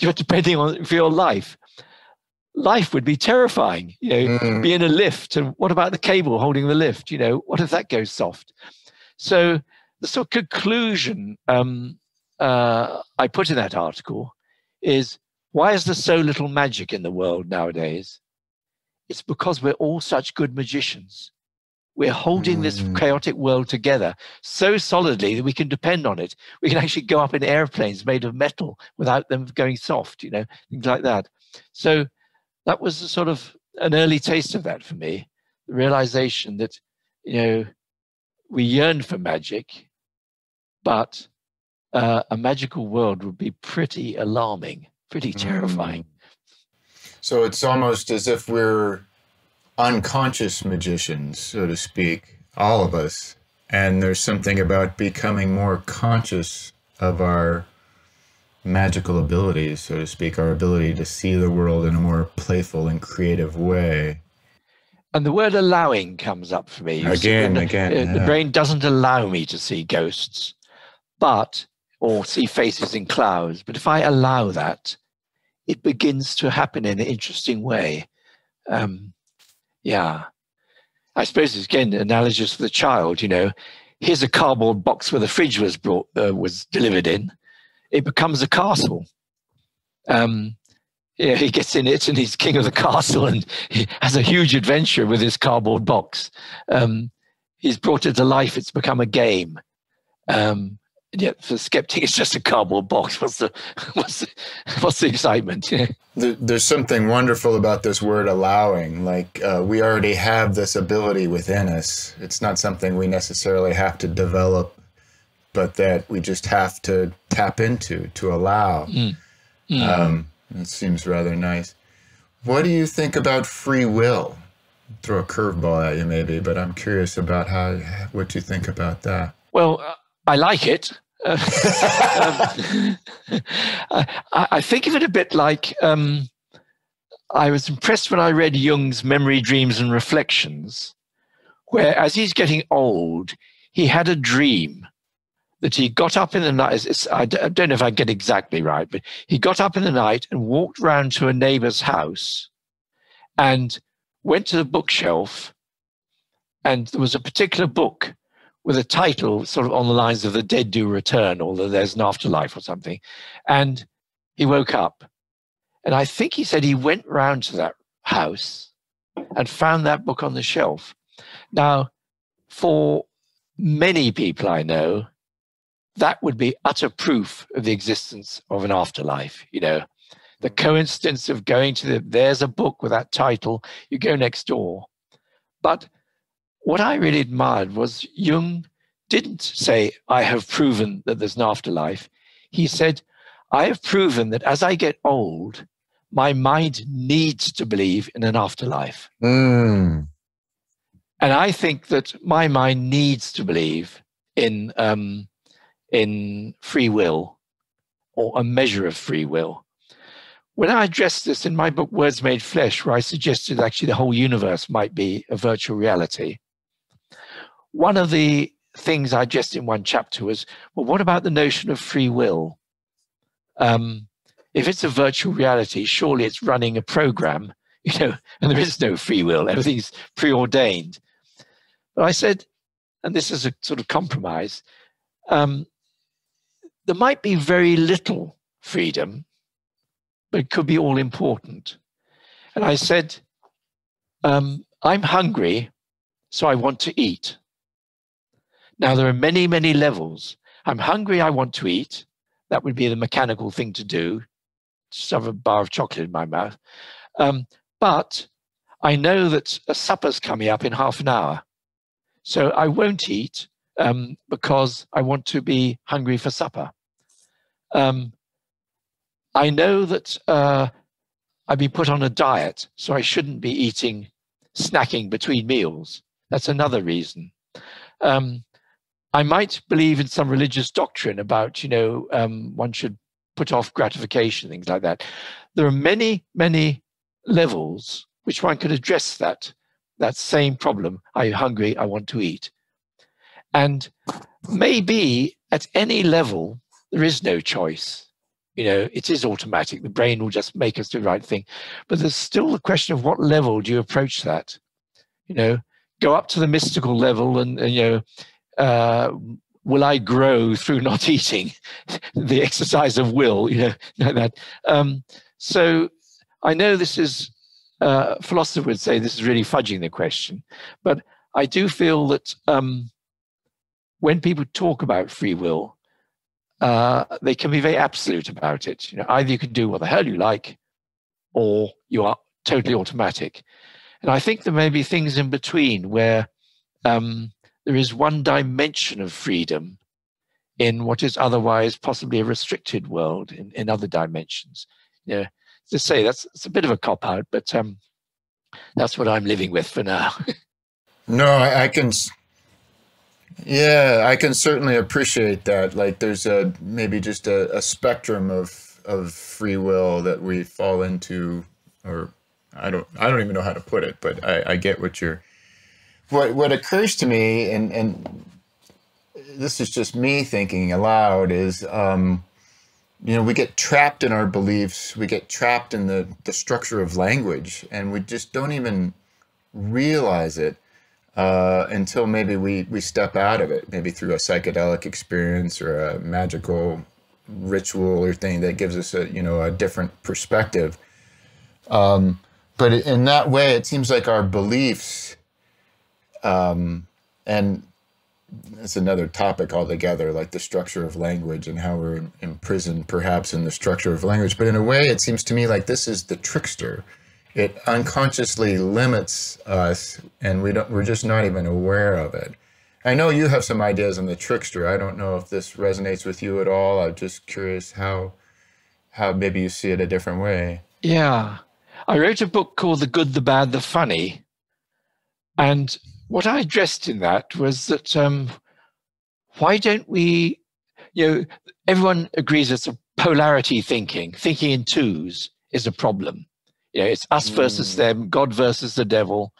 you're depending on it for your life. Life would be terrifying, you know, mm. be in a lift. And what about the cable holding the lift? You know, what if that goes soft? So the sort of conclusion um, uh, I put in that article is, why is there so little magic in the world nowadays? It's because we're all such good magicians. We're holding this chaotic world together so solidly that we can depend on it. We can actually go up in airplanes made of metal without them going soft, you know, things like that. So that was a sort of an early taste of that for me, the realization that, you know, we yearn for magic, but uh, a magical world would be pretty alarming, pretty terrifying. So it's almost as if we're unconscious magicians, so to speak, all of us. And there's something about becoming more conscious of our magical abilities, so to speak, our ability to see the world in a more playful and creative way. And the word allowing comes up for me. Again, see, again. The, yeah. the brain doesn't allow me to see ghosts, but, or see faces in clouds. But if I allow that, it begins to happen in an interesting way. Um, Yeah, I suppose it's again analogous for the child. You know, here's a cardboard box where the fridge was brought uh, was delivered in. It becomes a castle. Um, you know, he gets in it and he's king of the castle and he has a huge adventure with his cardboard box. Um, he's brought it to life. It's become a game. Um, yeah, for a skeptic, it's just a cardboard box. What's the what's the, what's the excitement? Yeah. There, there's something wonderful about this word allowing. Like uh, we already have this ability within us. It's not something we necessarily have to develop, but that we just have to tap into to allow. Mm. Mm. Um, it seems rather nice. What do you think about free will? I'll throw a curveball at you, maybe, but I'm curious about how what you think about that. Well, uh, I like it. um, I, I think of it a bit like um, I was impressed when I read Jung's Memory, Dreams and Reflections, where as he's getting old, he had a dream that he got up in the night. It's, it's, I don't know if I get exactly right, but he got up in the night and walked round to a neighbor's house and went to the bookshelf, and there was a particular book with a title sort of on the lines of The Dead Do Return, or that There's an Afterlife or something. And he woke up. And I think he said he went round to that house and found that book on the shelf. Now, for many people I know, that would be utter proof of the existence of an afterlife. You know, the coincidence of going to the, there's a book with that title, you go next door. But what I really admired was Jung didn't say, I have proven that there's an afterlife. He said, I have proven that as I get old, my mind needs to believe in an afterlife. Mm. And I think that my mind needs to believe in, um, in free will, or a measure of free will. When I addressed this in my book, Words Made Flesh, where I suggested actually the whole universe might be a virtual reality, one of the things I addressed in one chapter was, well, what about the notion of free will? Um, if it's a virtual reality, surely it's running a program, you know, and there is no free will. Everything's preordained. But I said, and this is a sort of compromise, um, there might be very little freedom, but it could be all important. And I said, um, I'm hungry, so I want to eat. Now, there are many, many levels. I'm hungry, I want to eat. That would be the mechanical thing to do, just have a bar of chocolate in my mouth. Um, but I know that a supper's coming up in half an hour. So I won't eat um, because I want to be hungry for supper. Um, I know that uh, I've been put on a diet, so I shouldn't be eating, snacking between meals. That's another reason. Um, I might believe in some religious doctrine about, you know, um, one should put off gratification, things like that. There are many, many levels which one could address that, that same problem. I'm hungry, I want to eat. And maybe at any level, there is no choice. You know, it is automatic. The brain will just make us do the right thing. But there's still the question of what level do you approach that? You know, go up to the mystical level and, and you know, uh, will I grow through not eating? The exercise of will, you know, like that. Um, so I know this is, uh, philosophers would say this is really fudging the question, but I do feel that um, when people talk about free will, uh, they can be very absolute about it. You know, either you can do what the hell you like, or you are totally automatic. And I think there may be things in between where um, there is one dimension of freedom in what is otherwise possibly a restricted world in, in other dimensions. You know, to say that's it's a bit of a cop-out, but um, that's what I'm living with for now. No, I, I can, yeah, I can certainly appreciate that. Like there's a maybe just a, a spectrum of, of free will that we fall into, or I don't, I don't even know how to put it, but I, I get what you're, what, what occurs to me, and, and this is just me thinking aloud, is, um, you know, we get trapped in our beliefs, we get trapped in the, the structure of language, and we just don't even realize it uh, until maybe we, we step out of it, maybe through a psychedelic experience or a magical ritual or thing that gives us a, you know, a different perspective. Um, But in that way, it seems like our beliefs um, and it's another topic altogether, like the structure of language and how we're imprisoned perhaps in the structure of language. But in a way, it seems to me like this is the trickster. It unconsciously limits us, and we don't, we're just not even aware of it. I know you have some ideas on the trickster. I don't know if this resonates with you at all. I'm just curious how, how maybe you see it a different way. Yeah. I wrote a book called The Good, the Bad, the Funny. And what I addressed in that was that um, why don't we, you know, everyone agrees it's a polarity thinking. Thinking in twos is a problem. You know, it's us versus mm. them, God versus the devil,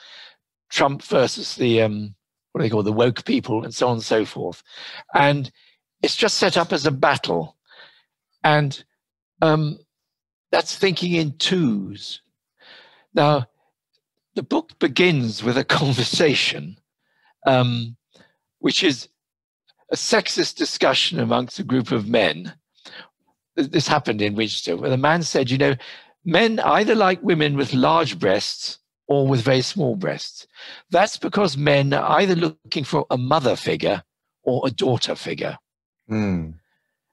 Trump versus the, um, what do they call, the woke people, and so on and so forth. And it's just set up as a battle. And um, that's thinking in twos. Now, the book begins with a conversation, um, which is a sexist discussion amongst a group of men. This happened in Winchester, where the man said, you know, men either like women with large breasts or with very small breasts. That's because men are either looking for a mother figure or a daughter figure. Mm.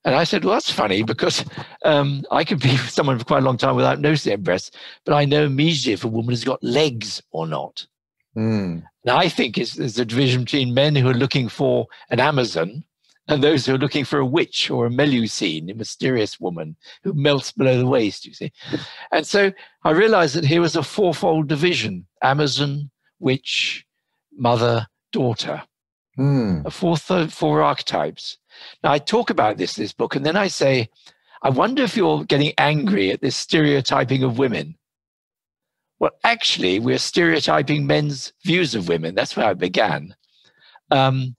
And I said, well, that's funny, because um, I could be with someone for quite a long time without noticing their breasts, but I know immediately if a woman has got legs or not. Mm. Now, I think it's, there's a division between men who are looking for an Amazon and those who are looking for a witch or a Melusine, a mysterious woman who melts below the waist, you see. And so I realized that here was a fourfold division: Amazon, witch, mother, daughter. Mm. Four, four archetypes. Now, I talk about this in this book, and then I say, I wonder if you're getting angry at this stereotyping of women. Well, actually, we're stereotyping men's views of women. That's where I began. Um,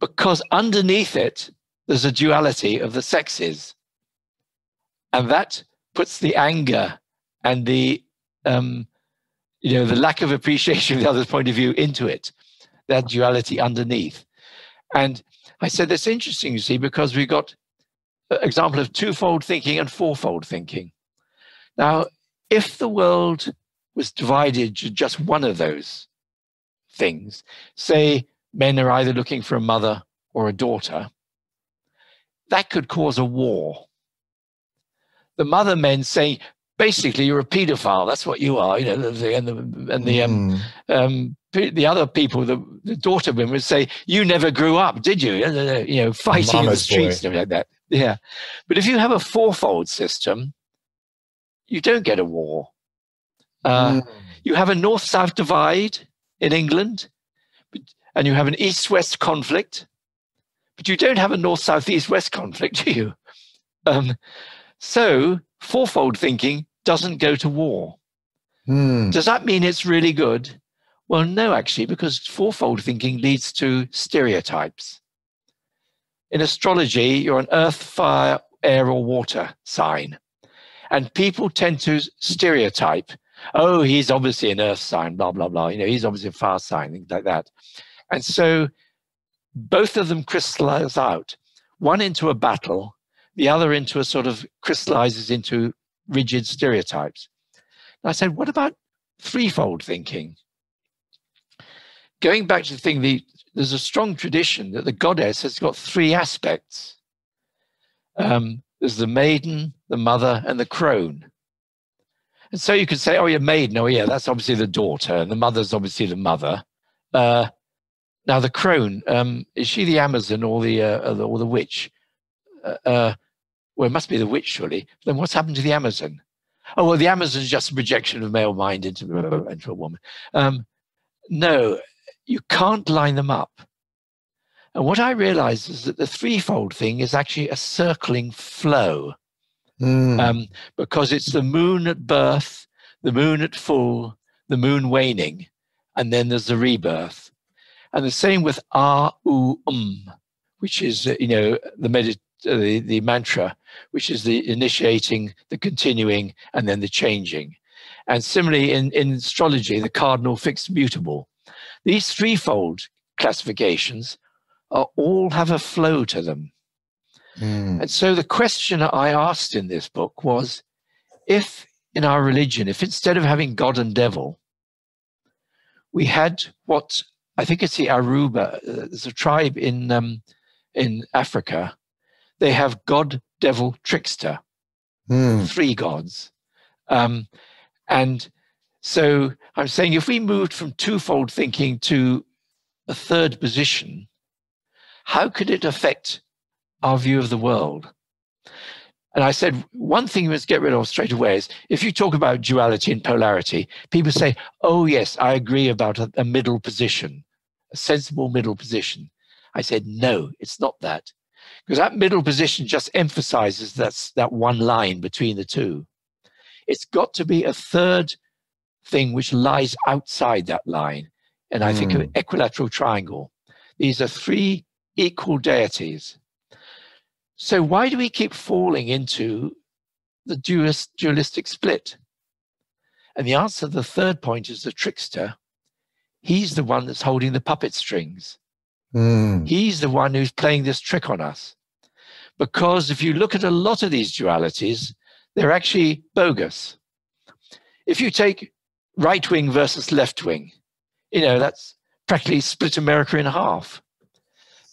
because underneath it, there's a duality of the sexes. And that puts the anger and the, um, you know, the lack of appreciation of the other's point of view into it, that duality underneath. And I said, that's interesting, you see, because we've got an example of twofold thinking and fourfold thinking. Now, if the world was divided to just one of those things, say men are either looking for a mother or a daughter, that could cause a war. The mother men say, basically, you're a paedophile. That's what you are. You know, and the, and the, um, mm. um, the other people, the, the daughter women would say, you never grew up, did you? You know, fighting Mama's in the streets, boy. And like that. Yeah. But if you have a fourfold system, you don't get a war. Uh, mm. You have a north-south divide in England, but, and you have an east-west conflict, but you don't have a north-south-east-west conflict, do you? Um, so fourfold thinking doesn't go to war. Mm. Does that mean it's really good? Well, no, actually, because fourfold thinking leads to stereotypes. In astrology, you're an earth, fire, air, or water sign. And people tend to stereotype. Oh, he's obviously an earth sign, blah, blah, blah. You know, he's obviously a fire sign, things like that. And so both of them crystallize out, one into a battle, the other into a sort of crystallizes into rigid stereotypes. And I said, what about threefold thinking? Going back to the thing, the, there's a strong tradition that the goddess has got three aspects. Um, there's the maiden, the mother, and the crone. And so you could say, oh, you're maiden, oh yeah, that's obviously the daughter, and the mother's obviously the mother. Uh, now the crone, um, is she the Amazon or the, uh, or the witch? Uh, well, it must be the witch, surely. Then what's happened to the Amazon? Oh, well, the Amazon is just a projection of male mind into, into a woman. Um, no, you can't line them up. And what I realized is that the threefold thing is actually a circling flow. Mm. Um, because it's the moon at birth, the moon at full, the moon waning, and then there's the rebirth. And the same with ah, oo, um, which is, you know, the medit uh, the, the mantra, which is the initiating, the continuing, and then the changing. And similarly, in, in astrology, the cardinal, fixed, mutable. These threefold classifications are, all have a flow to them. Mm. And so the question I asked in this book was, if in our religion, if instead of having God and devil, we had what I think it's the Aruba. There's a tribe in um, in Africa. They have God, devil, trickster, mm. three gods. Um, and so I'm saying if we moved from twofold thinking to a third position, how could it affect our view of the world? And I said, one thing you must get rid of straight away is if you talk about duality and polarity, people say, oh, yes, I agree about a, a middle position, a sensible middle position. I said, no, it's not that. Because that middle position just emphasizes that's that one line between the two. It's got to be a third thing which lies outside that line. And I mm. think of an equilateral triangle. These are three equal deities. So why do we keep falling into the dualist, dualistic split? And the answer to the third point is the trickster. He's the one that's holding the puppet strings. Mm. He's the one who's playing this trick on us. Because if you look at a lot of these dualities, they're actually bogus. If you take right wing versus left wing, you know, that's practically split America in half.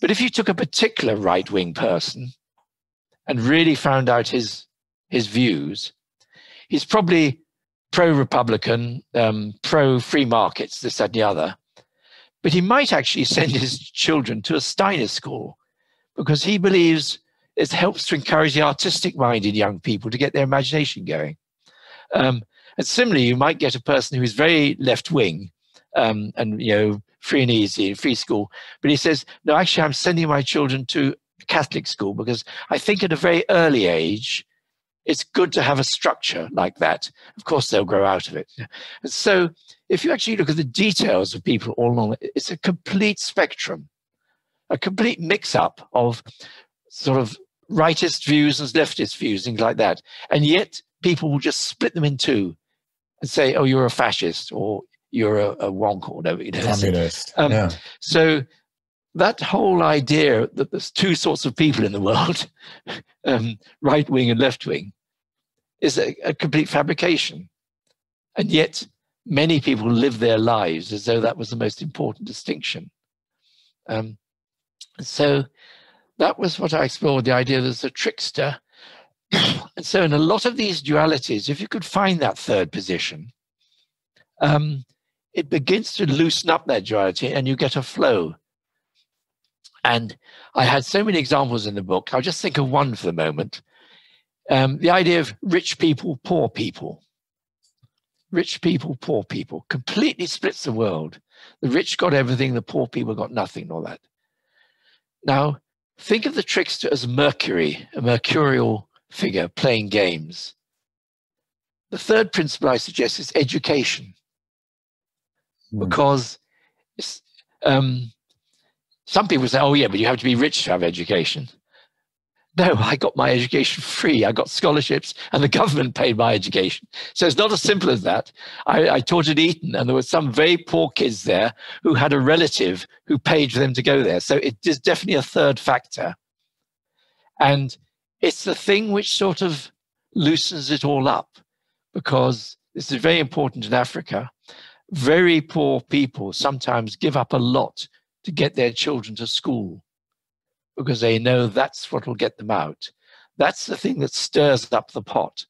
But if you took a particular right wing person, and really found out his his views, he's probably pro-Republican, um, pro-free markets, this, that, and the other. But he might actually send his children to a Steiner school because he believes it helps to encourage the artistic mind in young people to get their imagination going. Um, and similarly, you might get a person who is very left-wing um, and, you know, free and easy, free school, but he says, no, actually, I'm sending my children to Catholic school because I think at a very early age it's good to have a structure like that. Of course they'll grow out of it. And so if you actually look at the details of people all along, it's a complete spectrum, a complete mix-up of sort of rightist views and leftist views, things like that. And yet people will just split them in two and say, oh, you're a fascist or you're a, a wonk or whatever. You know, communist. Um, yeah. So that whole idea that there's two sorts of people in the world, um, right wing and left wing, is a, a complete fabrication. And yet many people live their lives as though that was the most important distinction. Um, so that was what I explored, the idea there's a trickster. And so in a lot of these dualities, if you could find that third position, um, it begins to loosen up that duality and you get a flow. And I had so many examples in the book. I'll just think of one for the moment. Um, the idea of rich people, poor people. Rich people, poor people. Completely splits the world. The rich got everything, the poor people got nothing and all that. Now, think of the trickster as Mercury, a mercurial figure playing games. The third principle I suggest is education. Mm. Because it's... Um, some people say, oh, yeah, but you have to be rich to have education. No, I got my education free. I got scholarships and the government paid my education. So it's not as simple as that. I, I taught at Eton and there were some very poor kids there who had a relative who paid for them to go there. So it is definitely a third factor. And it's the thing which sort of loosens it all up because this is very important in Africa. Very poor people sometimes give up a lot to get their children to school because they know that's what will get them out. That's the thing that stirs up the pot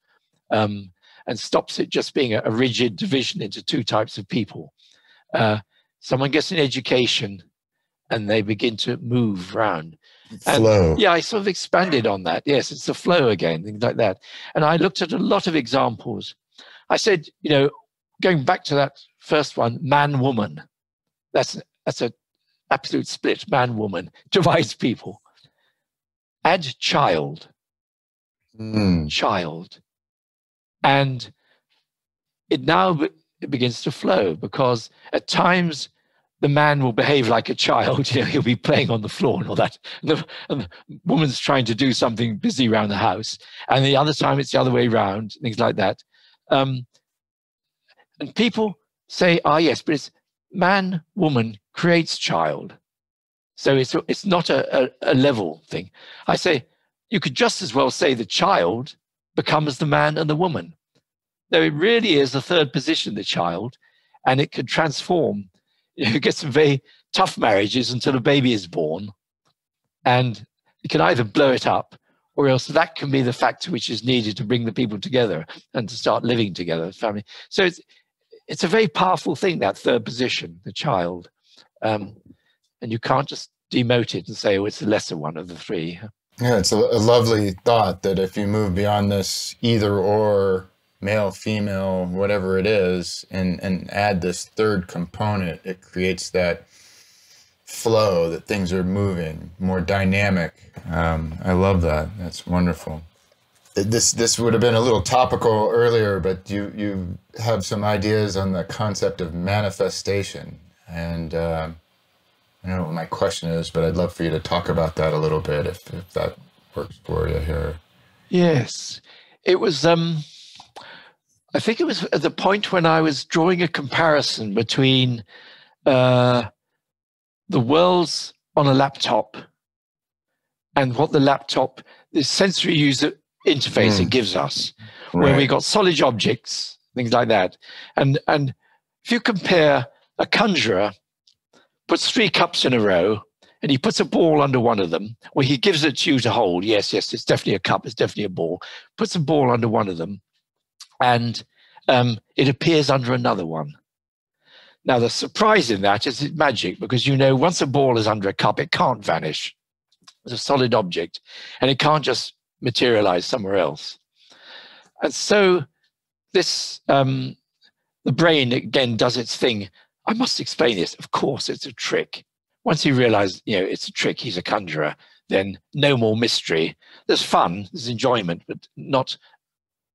um, and stops it just being a, a rigid division into two types of people. Uh, someone gets an education and they begin to move around. And, flow. Yeah, I sort of expanded on that. Yes, it's the flow again, things like that. And I looked at a lot of examples. I said, you know, going back to that first one, man-woman, that's, that's a absolute split, man, woman, divides people. Add child, mm. child. And it now it begins to flow because at times the man will behave like a child. You know, he'll be playing on the floor and all that. And the, and the woman's trying to do something busy around the house. And the other time it's the other way around, things like that. Um, and people say, ah, oh, yes, but it's man, woman, creates child. So it's, it's not a, a, a level thing. I say, you could just as well say the child becomes the man and the woman. Though it really is the third position, the child, and it could transform. You know, get some very tough marriages until a baby is born, and you can either blow it up, or else that can be the factor which is needed to bring the people together and to start living together, family. So it's it's a very powerful thing, that third position, the child, um, and you can't just demote it and say, oh, it's the lesser one of the three. Yeah, it's a, a lovely thought that if you move beyond this either or, male, female, whatever it is, and, and add this third component, it creates that flow that things are moving, more dynamic. Um, I love that. That's wonderful. This, this would have been a little topical earlier, but you, you have some ideas on the concept of manifestation. And uh, I don't know what my question is, but I'd love for you to talk about that a little bit, if, if that works for you here. Yes. It was... Um... I think it was at the point when I was drawing a comparison between uh, the worlds on a laptop and what the laptop, the sensory user interface mm. it gives us, right. where we got solid objects, things like that. And, and if you compare a conjurer, puts three cups in a row, and he puts a ball under one of them, or he gives it to you to hold. Yes, yes, it's definitely a cup, it's definitely a ball. Puts a ball under one of them, and um, it appears under another one. Now, the surprise in that is it's magic, because, you know, once a ball is under a cup, it can't vanish. It's a solid object, and it can't just materialize somewhere else. And so this, um, the brain, again, does its thing. I must explain this. Of course, it's a trick. Once he realizes, you know, it's a trick, he's a conjurer, then no more mystery. There's fun, there's enjoyment, but not...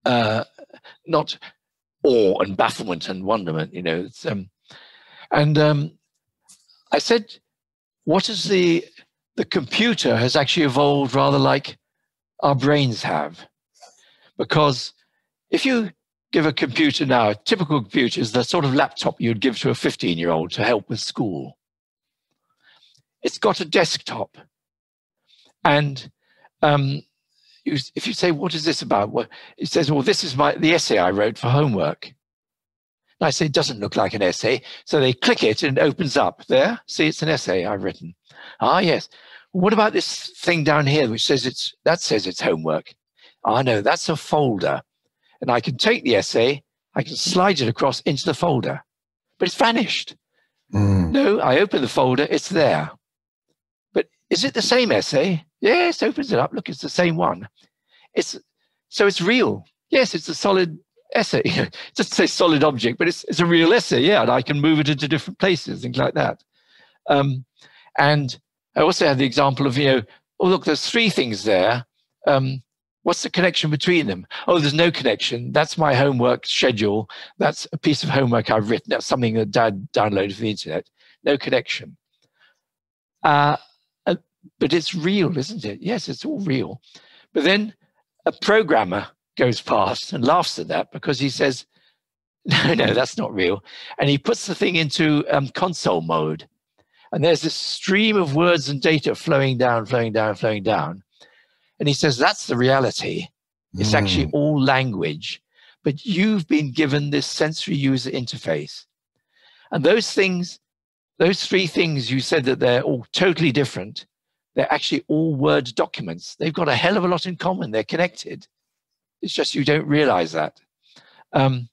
Uh, not awe and bafflement and wonderment, you know. It's, um, and um, I said, what is the, the computer has actually evolved rather like our brains have. Because if you give a computer now, a typical computer is the sort of laptop you'd give to a fifteen-year-old to help with school. It's got a desktop. And... Um, if you say, what is this about? Well, it says, well, this is my, the essay I wrote for homework. And I say, it doesn't look like an essay. So they click it and it opens up. There, see, it's an essay I've written. Ah, yes. What about this thing down here, which says it's, that says it's homework? Ah, no, that's a folder. And I can take the essay, I can slide it across into the folder. But it's vanished. Mm. No, I open the folder, it's there. But is it the same essay? Yes, opens it up. Look, it's the same one. It's so it's real. Yes, it's a solid essay. It doesn't say solid object, but it's it's a real essay. Yeah, and I can move it into different places, things like that. Um, and I also had the example of, you know, oh look, there's three things there. Um, what's the connection between them? Oh, there's no connection. That's my homework schedule. That's a piece of homework I've written. That's something that Dad downloaded from the internet. No connection. Uh, But it's real, isn't it? Yes, it's all real. But then a programmer goes past and laughs at that because he says, no, no, that's not real. And he puts the thing into um, console mode. And there's this stream of words and data flowing down, flowing down, flowing down. And he says, that's the reality. It's mm. actually all language. But you've been given this sensory user interface. And those things, those three things you said that they're all totally different, they're actually all Word documents. They've got a hell of a lot in common. They're connected. It's just you don't realize that. Um,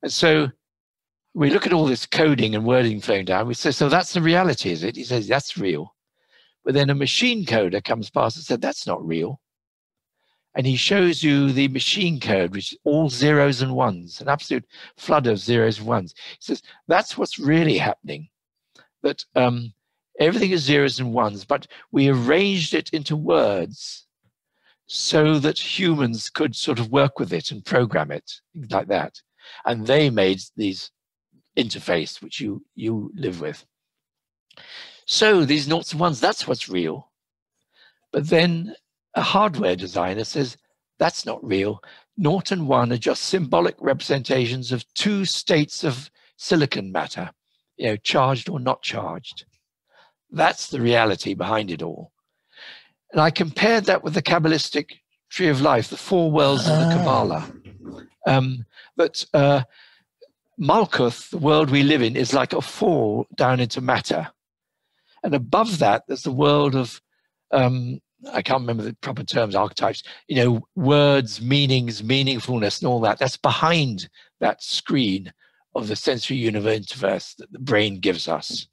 and so we look at all this coding and wording flowing down. We say, so that's the reality, is it? He says, that's real. But then a machine coder comes past and said, that's not real. And he shows you the machine code, which is all zeros and ones, an absolute flood of zeros and ones. He says, that's what's really happening. That... Um, Everything is zeros and ones, but we arranged it into words so that humans could sort of work with it and program it, things like that. And they made these interface, which you, you live with. So these noughts and ones, that's what's real. But then a hardware designer says, that's not real. Nought and one are just symbolic representations of two states of silicon matter, you know, charged or not charged. That's the reality behind it all. And I compared that with the Kabbalistic tree of life, the four worlds of the Kabbalah. Um, but uh, Malkuth, the world we live in, is like a fall down into matter. And above that, there's the world of, um, I can't remember the proper terms, archetypes, you know, words, meanings, meaningfulness, and all that. That's behind that screen of the sensory universe that the brain gives us.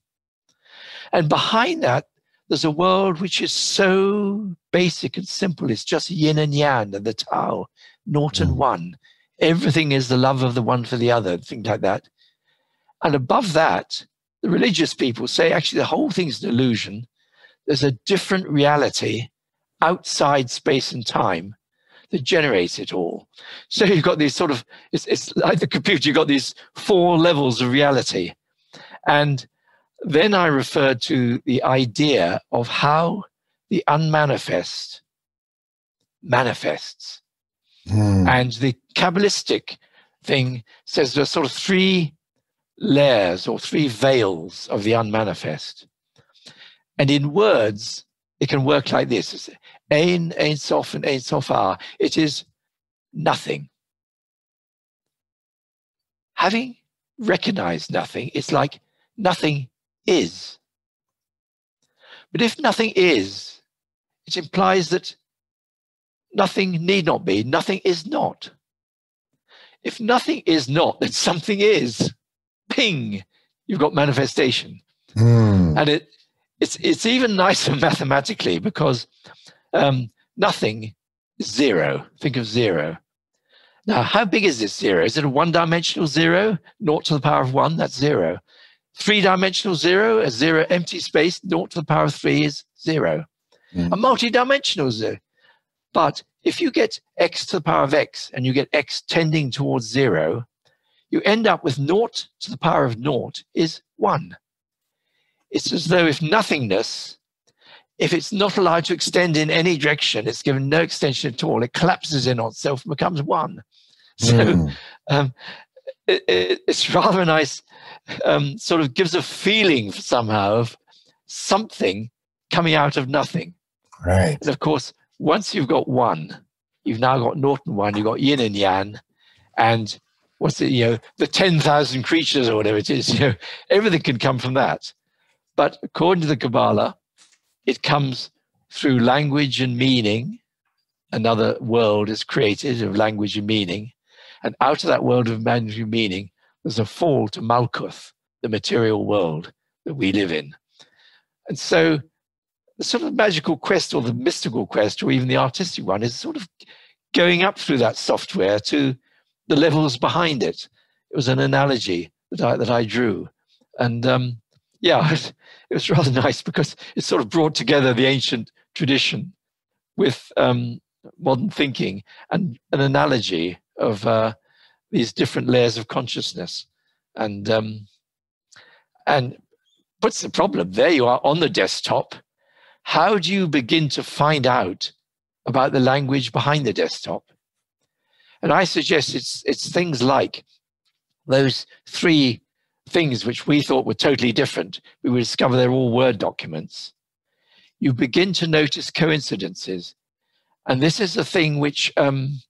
And behind that, there's a world which is so basic and simple. It's just yin and yang and the Tao, naught and one. Everything is the love of the one for the other, things like that. And above that, the religious people say, actually, the whole thing's an illusion. There's a different reality outside space and time that generates it all. So you've got these sort of, it's, it's like the computer, you've got these four levels of reality. And then I referred to the idea of how the unmanifest manifests. Mm. And the Kabbalistic thing says there's sort of three layers or three veils of the unmanifest. And in words, it can work like this. It's Ein, Ein Sof, and Ein Sof Ar. It is nothing. Having recognized nothing, it's like nothing is. But if nothing is, it implies that nothing need not be, nothing is not. If nothing is not, then something is. Ping! You've got manifestation. Mm. And it, it's, it's even nicer mathematically because um, nothing is zero. Think of zero. Now, how big is this zero? Is it a one-dimensional zero? Naught to the power of one, that's zero. Three-dimensional zero, a zero empty space, naught to the power of three is zero. Mm. A multi-dimensional zero. But if you get x to the power of x and you get x tending towards zero, you end up with naught to the power of naught is one. It's as though if nothingness, if it's not allowed to extend in any direction, it's given no extension at all, it collapses in on itself and becomes one. So mm. um, it, it, it's rather nice, um, sort of gives a feeling somehow of something coming out of nothing. Right. And of course, once you've got one, you've now got naught and one, you've got yin and yang, and what's it, you know, the ten thousand creatures or whatever it is, you know, everything can come from that. But according to the Kabbalah, it comes through language and meaning. Another world is created of language and meaning. And out of that world of language and meaning, there's a fall to Malkuth, the material world that we live in. And so the sort of magical quest or the mystical quest or even the artistic one is sort of going up through that software to the levels behind it. It was an analogy that I, that I drew. And um, yeah, it, it was rather nice because it sort of brought together the ancient tradition with um, modern thinking and an analogy of uh, these different layers of consciousness. And, um, and what's the problem? There you are on the desktop. How do you begin to find out about the language behind the desktop? And I suggest it's, it's things like those three things which we thought were totally different. We would discover they're all Word documents. You begin to notice coincidences. And this is the thing which, um,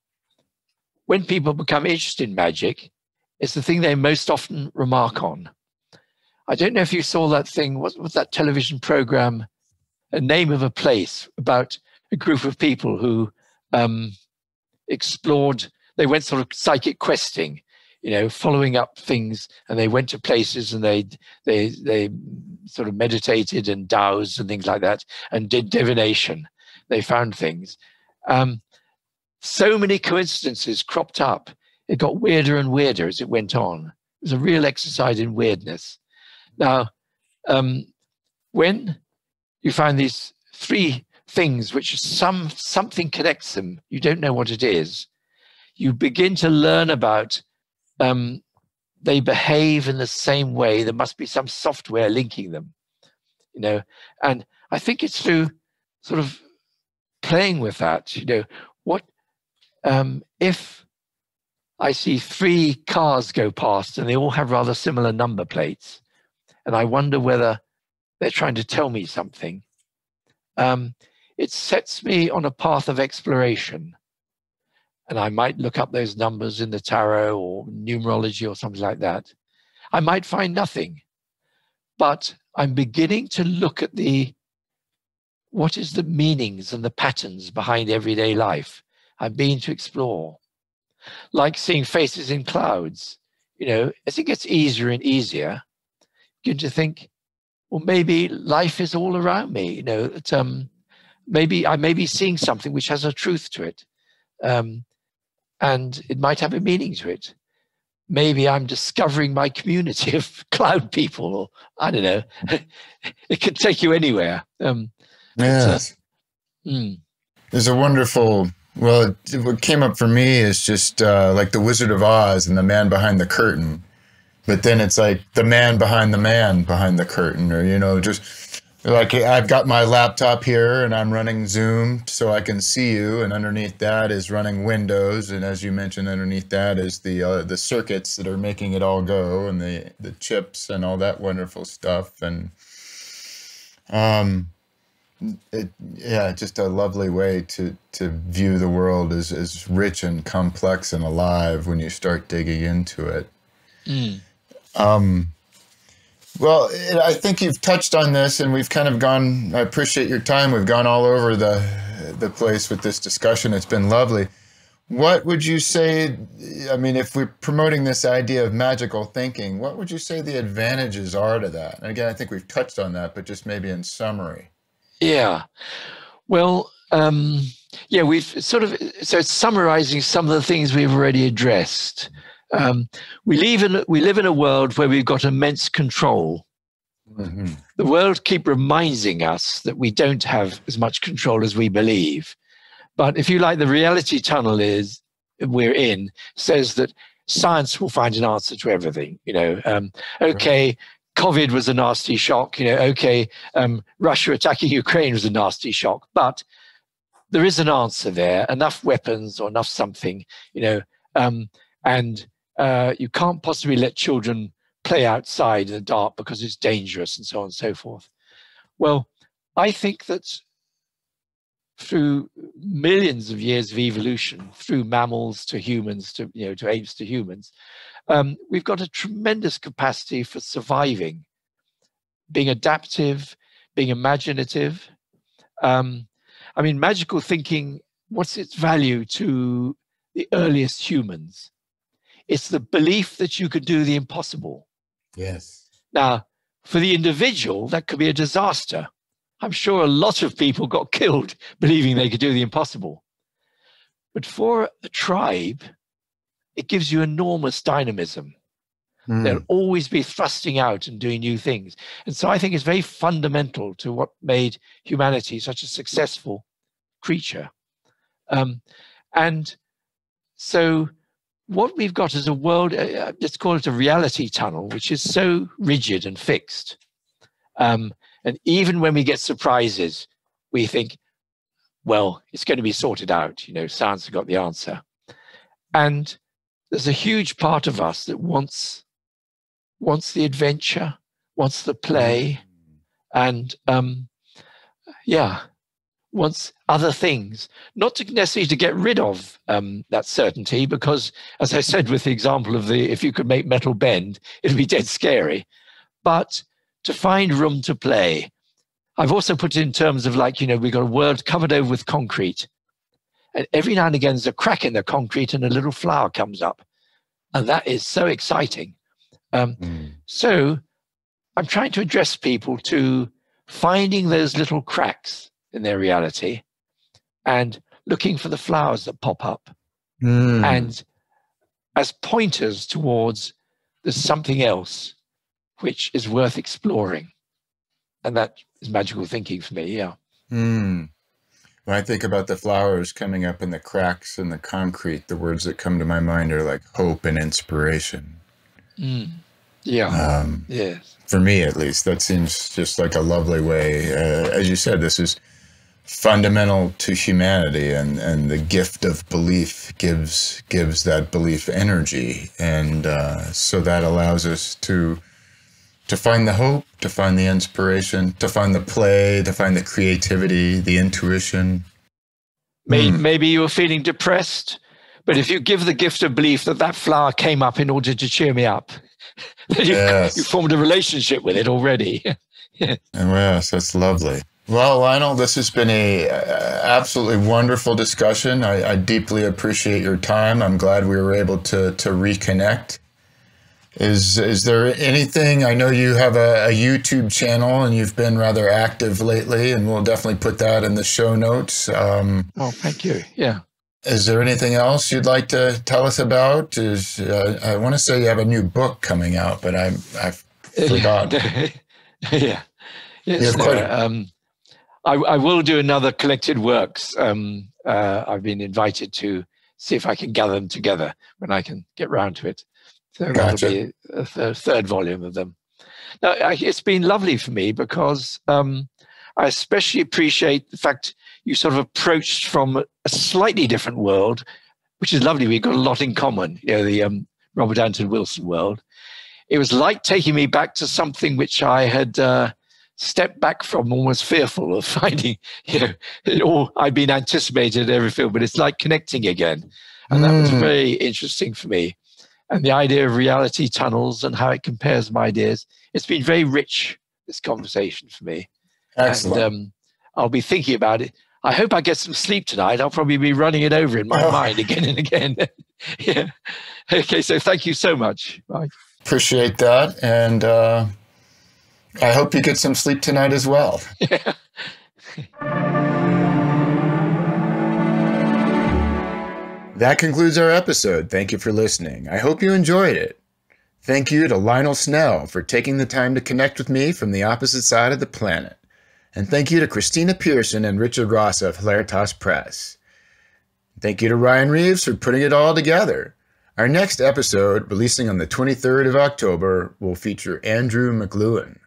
when people become interested in magic, it's the thing they most often remark on. I don't know if you saw that thing, what was that television program, A Name of a Place, about a group of people who um, explored. They went sort of psychic questing, you know, following up things, and they went to places and they they they sort of meditated and dowsed and things like that, and did divination. They found things. Um, so many coincidences cropped up. It got weirder and weirder as it went on. It was a real exercise in weirdness. Now, um, when you find these three things which some something connects them, you don't know what it is, you begin to learn about um, they behave in the same way. There must be some software linking them, you know. And I think it's through sort of playing with that, you know, what um, if I see three cars go past and they all have rather similar number plates, and I wonder whether they're trying to tell me something. Um, it sets me on a path of exploration. And I might look up those numbers in the tarot or numerology or something like that. I might find nothing, but I'm beginning to look at the, what is the meanings and the patterns behind everyday life? I'm beginning to explore. Like seeing faces in clouds, you know, as it gets easier and easier, you begin to think, well, maybe life is all around me, you know, that um, maybe I may be seeing something which has a truth to it. Um, and it might have a meaning to it. Maybe I'm discovering my community of cloud people, or I don't know. It could take you anywhere. Um, yes. But, uh, mm. There's a wonderful, well, it, what came up for me is just uh, like the Wizard of Oz and the man behind the curtain. But then it's like the man behind the man behind the curtain, or, you know, just like I've got my laptop here and I'm running Zoom so I can see you. And underneath that is running Windows. And as you mentioned, underneath that is the uh, the circuits that are making it all go, and the, the chips and all that wonderful stuff. And um, it, yeah, just a lovely way to, to view the world as, as rich and complex and alive when you start digging into it. Mm. Um, well, I think you've touched on this, and we've kind of gone, I appreciate your time. We've gone all over the, the place with this discussion. It's been lovely. What would you say, I mean, if we're promoting this idea of magical thinking, what would you say the advantages are to that? And again, I think we've touched on that, but just maybe in summary. Yeah. Well, um, yeah, we've sort of, so it's summarizing some of the things we've already addressed. Um, we, live in, we live in a world where we've got immense control. Mm-hmm. The world keeps reminding us that we don't have as much control as we believe. But if you like, the reality tunnel is we're in says that science will find an answer to everything. You know, um, okay, right. COVID was a nasty shock. You know, okay, um, Russia attacking Ukraine was a nasty shock. But there is an answer there, enough weapons or enough something, you know, um, and Uh, you can't possibly let children play outside in the dark because it's dangerous, and so on and so forth. Well, I think that through millions of years of evolution, through mammals to humans, to, you know, to apes to humans, um, we've got a tremendous capacity for surviving, being adaptive, being imaginative. Um, I mean, magical thinking, what's its value to the earliest humans? It's the belief that you could do the impossible. Yes. Now, for the individual, that could be a disaster. I'm sure a lot of people got killed believing they could do the impossible. But for a tribe, it gives you enormous dynamism. Mm. They'll always be thrusting out and doing new things. And so I think it's very fundamental to what made humanity such a successful creature. Um, and so... what we've got is a world, uh, let's call it a reality tunnel, which is so rigid and fixed. Um, and even when we get surprises, we think, well, it's going to be sorted out. You know, science has got the answer. And there's a huge part of us that wants, wants the adventure, wants the play, and um, yeah, wants other things, not to necessarily to get rid of um, that certainty, because as I said with the example of the, if you could make metal bend, it'd be dead scary, but to find room to play. I've also put it in terms of like, you know, we've got a world covered over with concrete, and every now and again there's a crack in the concrete and a little flower comes up, and that is so exciting. Um, mm. So I'm trying to address people to finding those little cracks in their reality and looking for the flowers that pop up, mm. and as pointers towards there's something else which is worth exploring. And that is magical thinking for me, yeah. Mm. When I think about the flowers coming up in the cracks in the concrete, the words that come to my mind are like hope and inspiration. Mm. Yeah, um, yes. For me at least, that seems just like a lovely way. Uh, as you said, this is fundamental to humanity, and and the gift of belief gives gives that belief energy, and uh so that allows us to to find the hope, to find the inspiration, to find the play, to find the creativity, the intuition. Maybe, mm. maybe you were feeling depressed, but if you give the gift of belief that that flower came up in order to cheer me up, you, yes. you formed a relationship with it already. Yes. Yes, that's lovely. Well, Lionel, this has been a uh, absolutely wonderful discussion. I, I deeply appreciate your time. I'm glad we were able to to reconnect. Is is there anything? I know you have a, a YouTube channel and you've been rather active lately, and we'll definitely put that in the show notes. Um, oh, thank you. Yeah. Is there anything else you'd like to tell us about? Is uh, I want to say you have a new book coming out, but I I forgot. Yeah. Yes, no, a, um, I, I will do another collected works. Um, uh, I've been invited to see if I can gather them together when I can get round to it. So gotcha. That'll be a th third volume of them. Now, I, it's been lovely for me because um, I especially appreciate the fact you sort of approached from a slightly different world, which is lovely. We've got a lot in common, you know, the um, Robert Anton Wilson world. It was like taking me back to something which I had uh, stepped back from, almost fearful of finding, you know, it all, I'd been anticipated every film, but it's like connecting again. And mm. that was very interesting for me. And the idea of reality tunnels and how it compares my ideas. It's been very rich, this conversation for me. Excellent. And um, I'll be thinking about it. I hope I get some sleep tonight. I'll probably be running it over in my oh. mind again and again. Yeah. Okay, so thank you so much. Bye. Appreciate that. And uh, I hope you get some sleep tonight as well. Yeah. That concludes our episode. Thank you for listening. I hope you enjoyed it. Thank you to Lionel Snell for taking the time to connect with me from the opposite side of the planet. And thank you to Christina Pearson and Richard Ross of Hilaritas Press. Thank you to Ryan Reeves for putting it all together. Our next episode, releasing on the twenty-third of October, will feature Andrew McLuhan.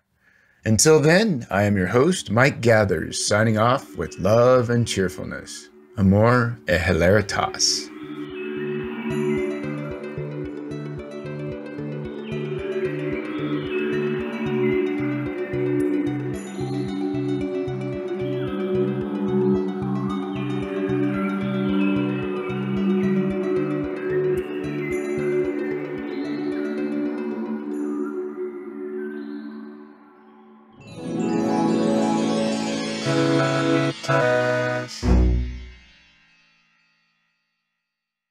Until then, I am your host, Mike Gathers, signing off with love and cheerfulness. Amor e Hilaritas. Hilaritas.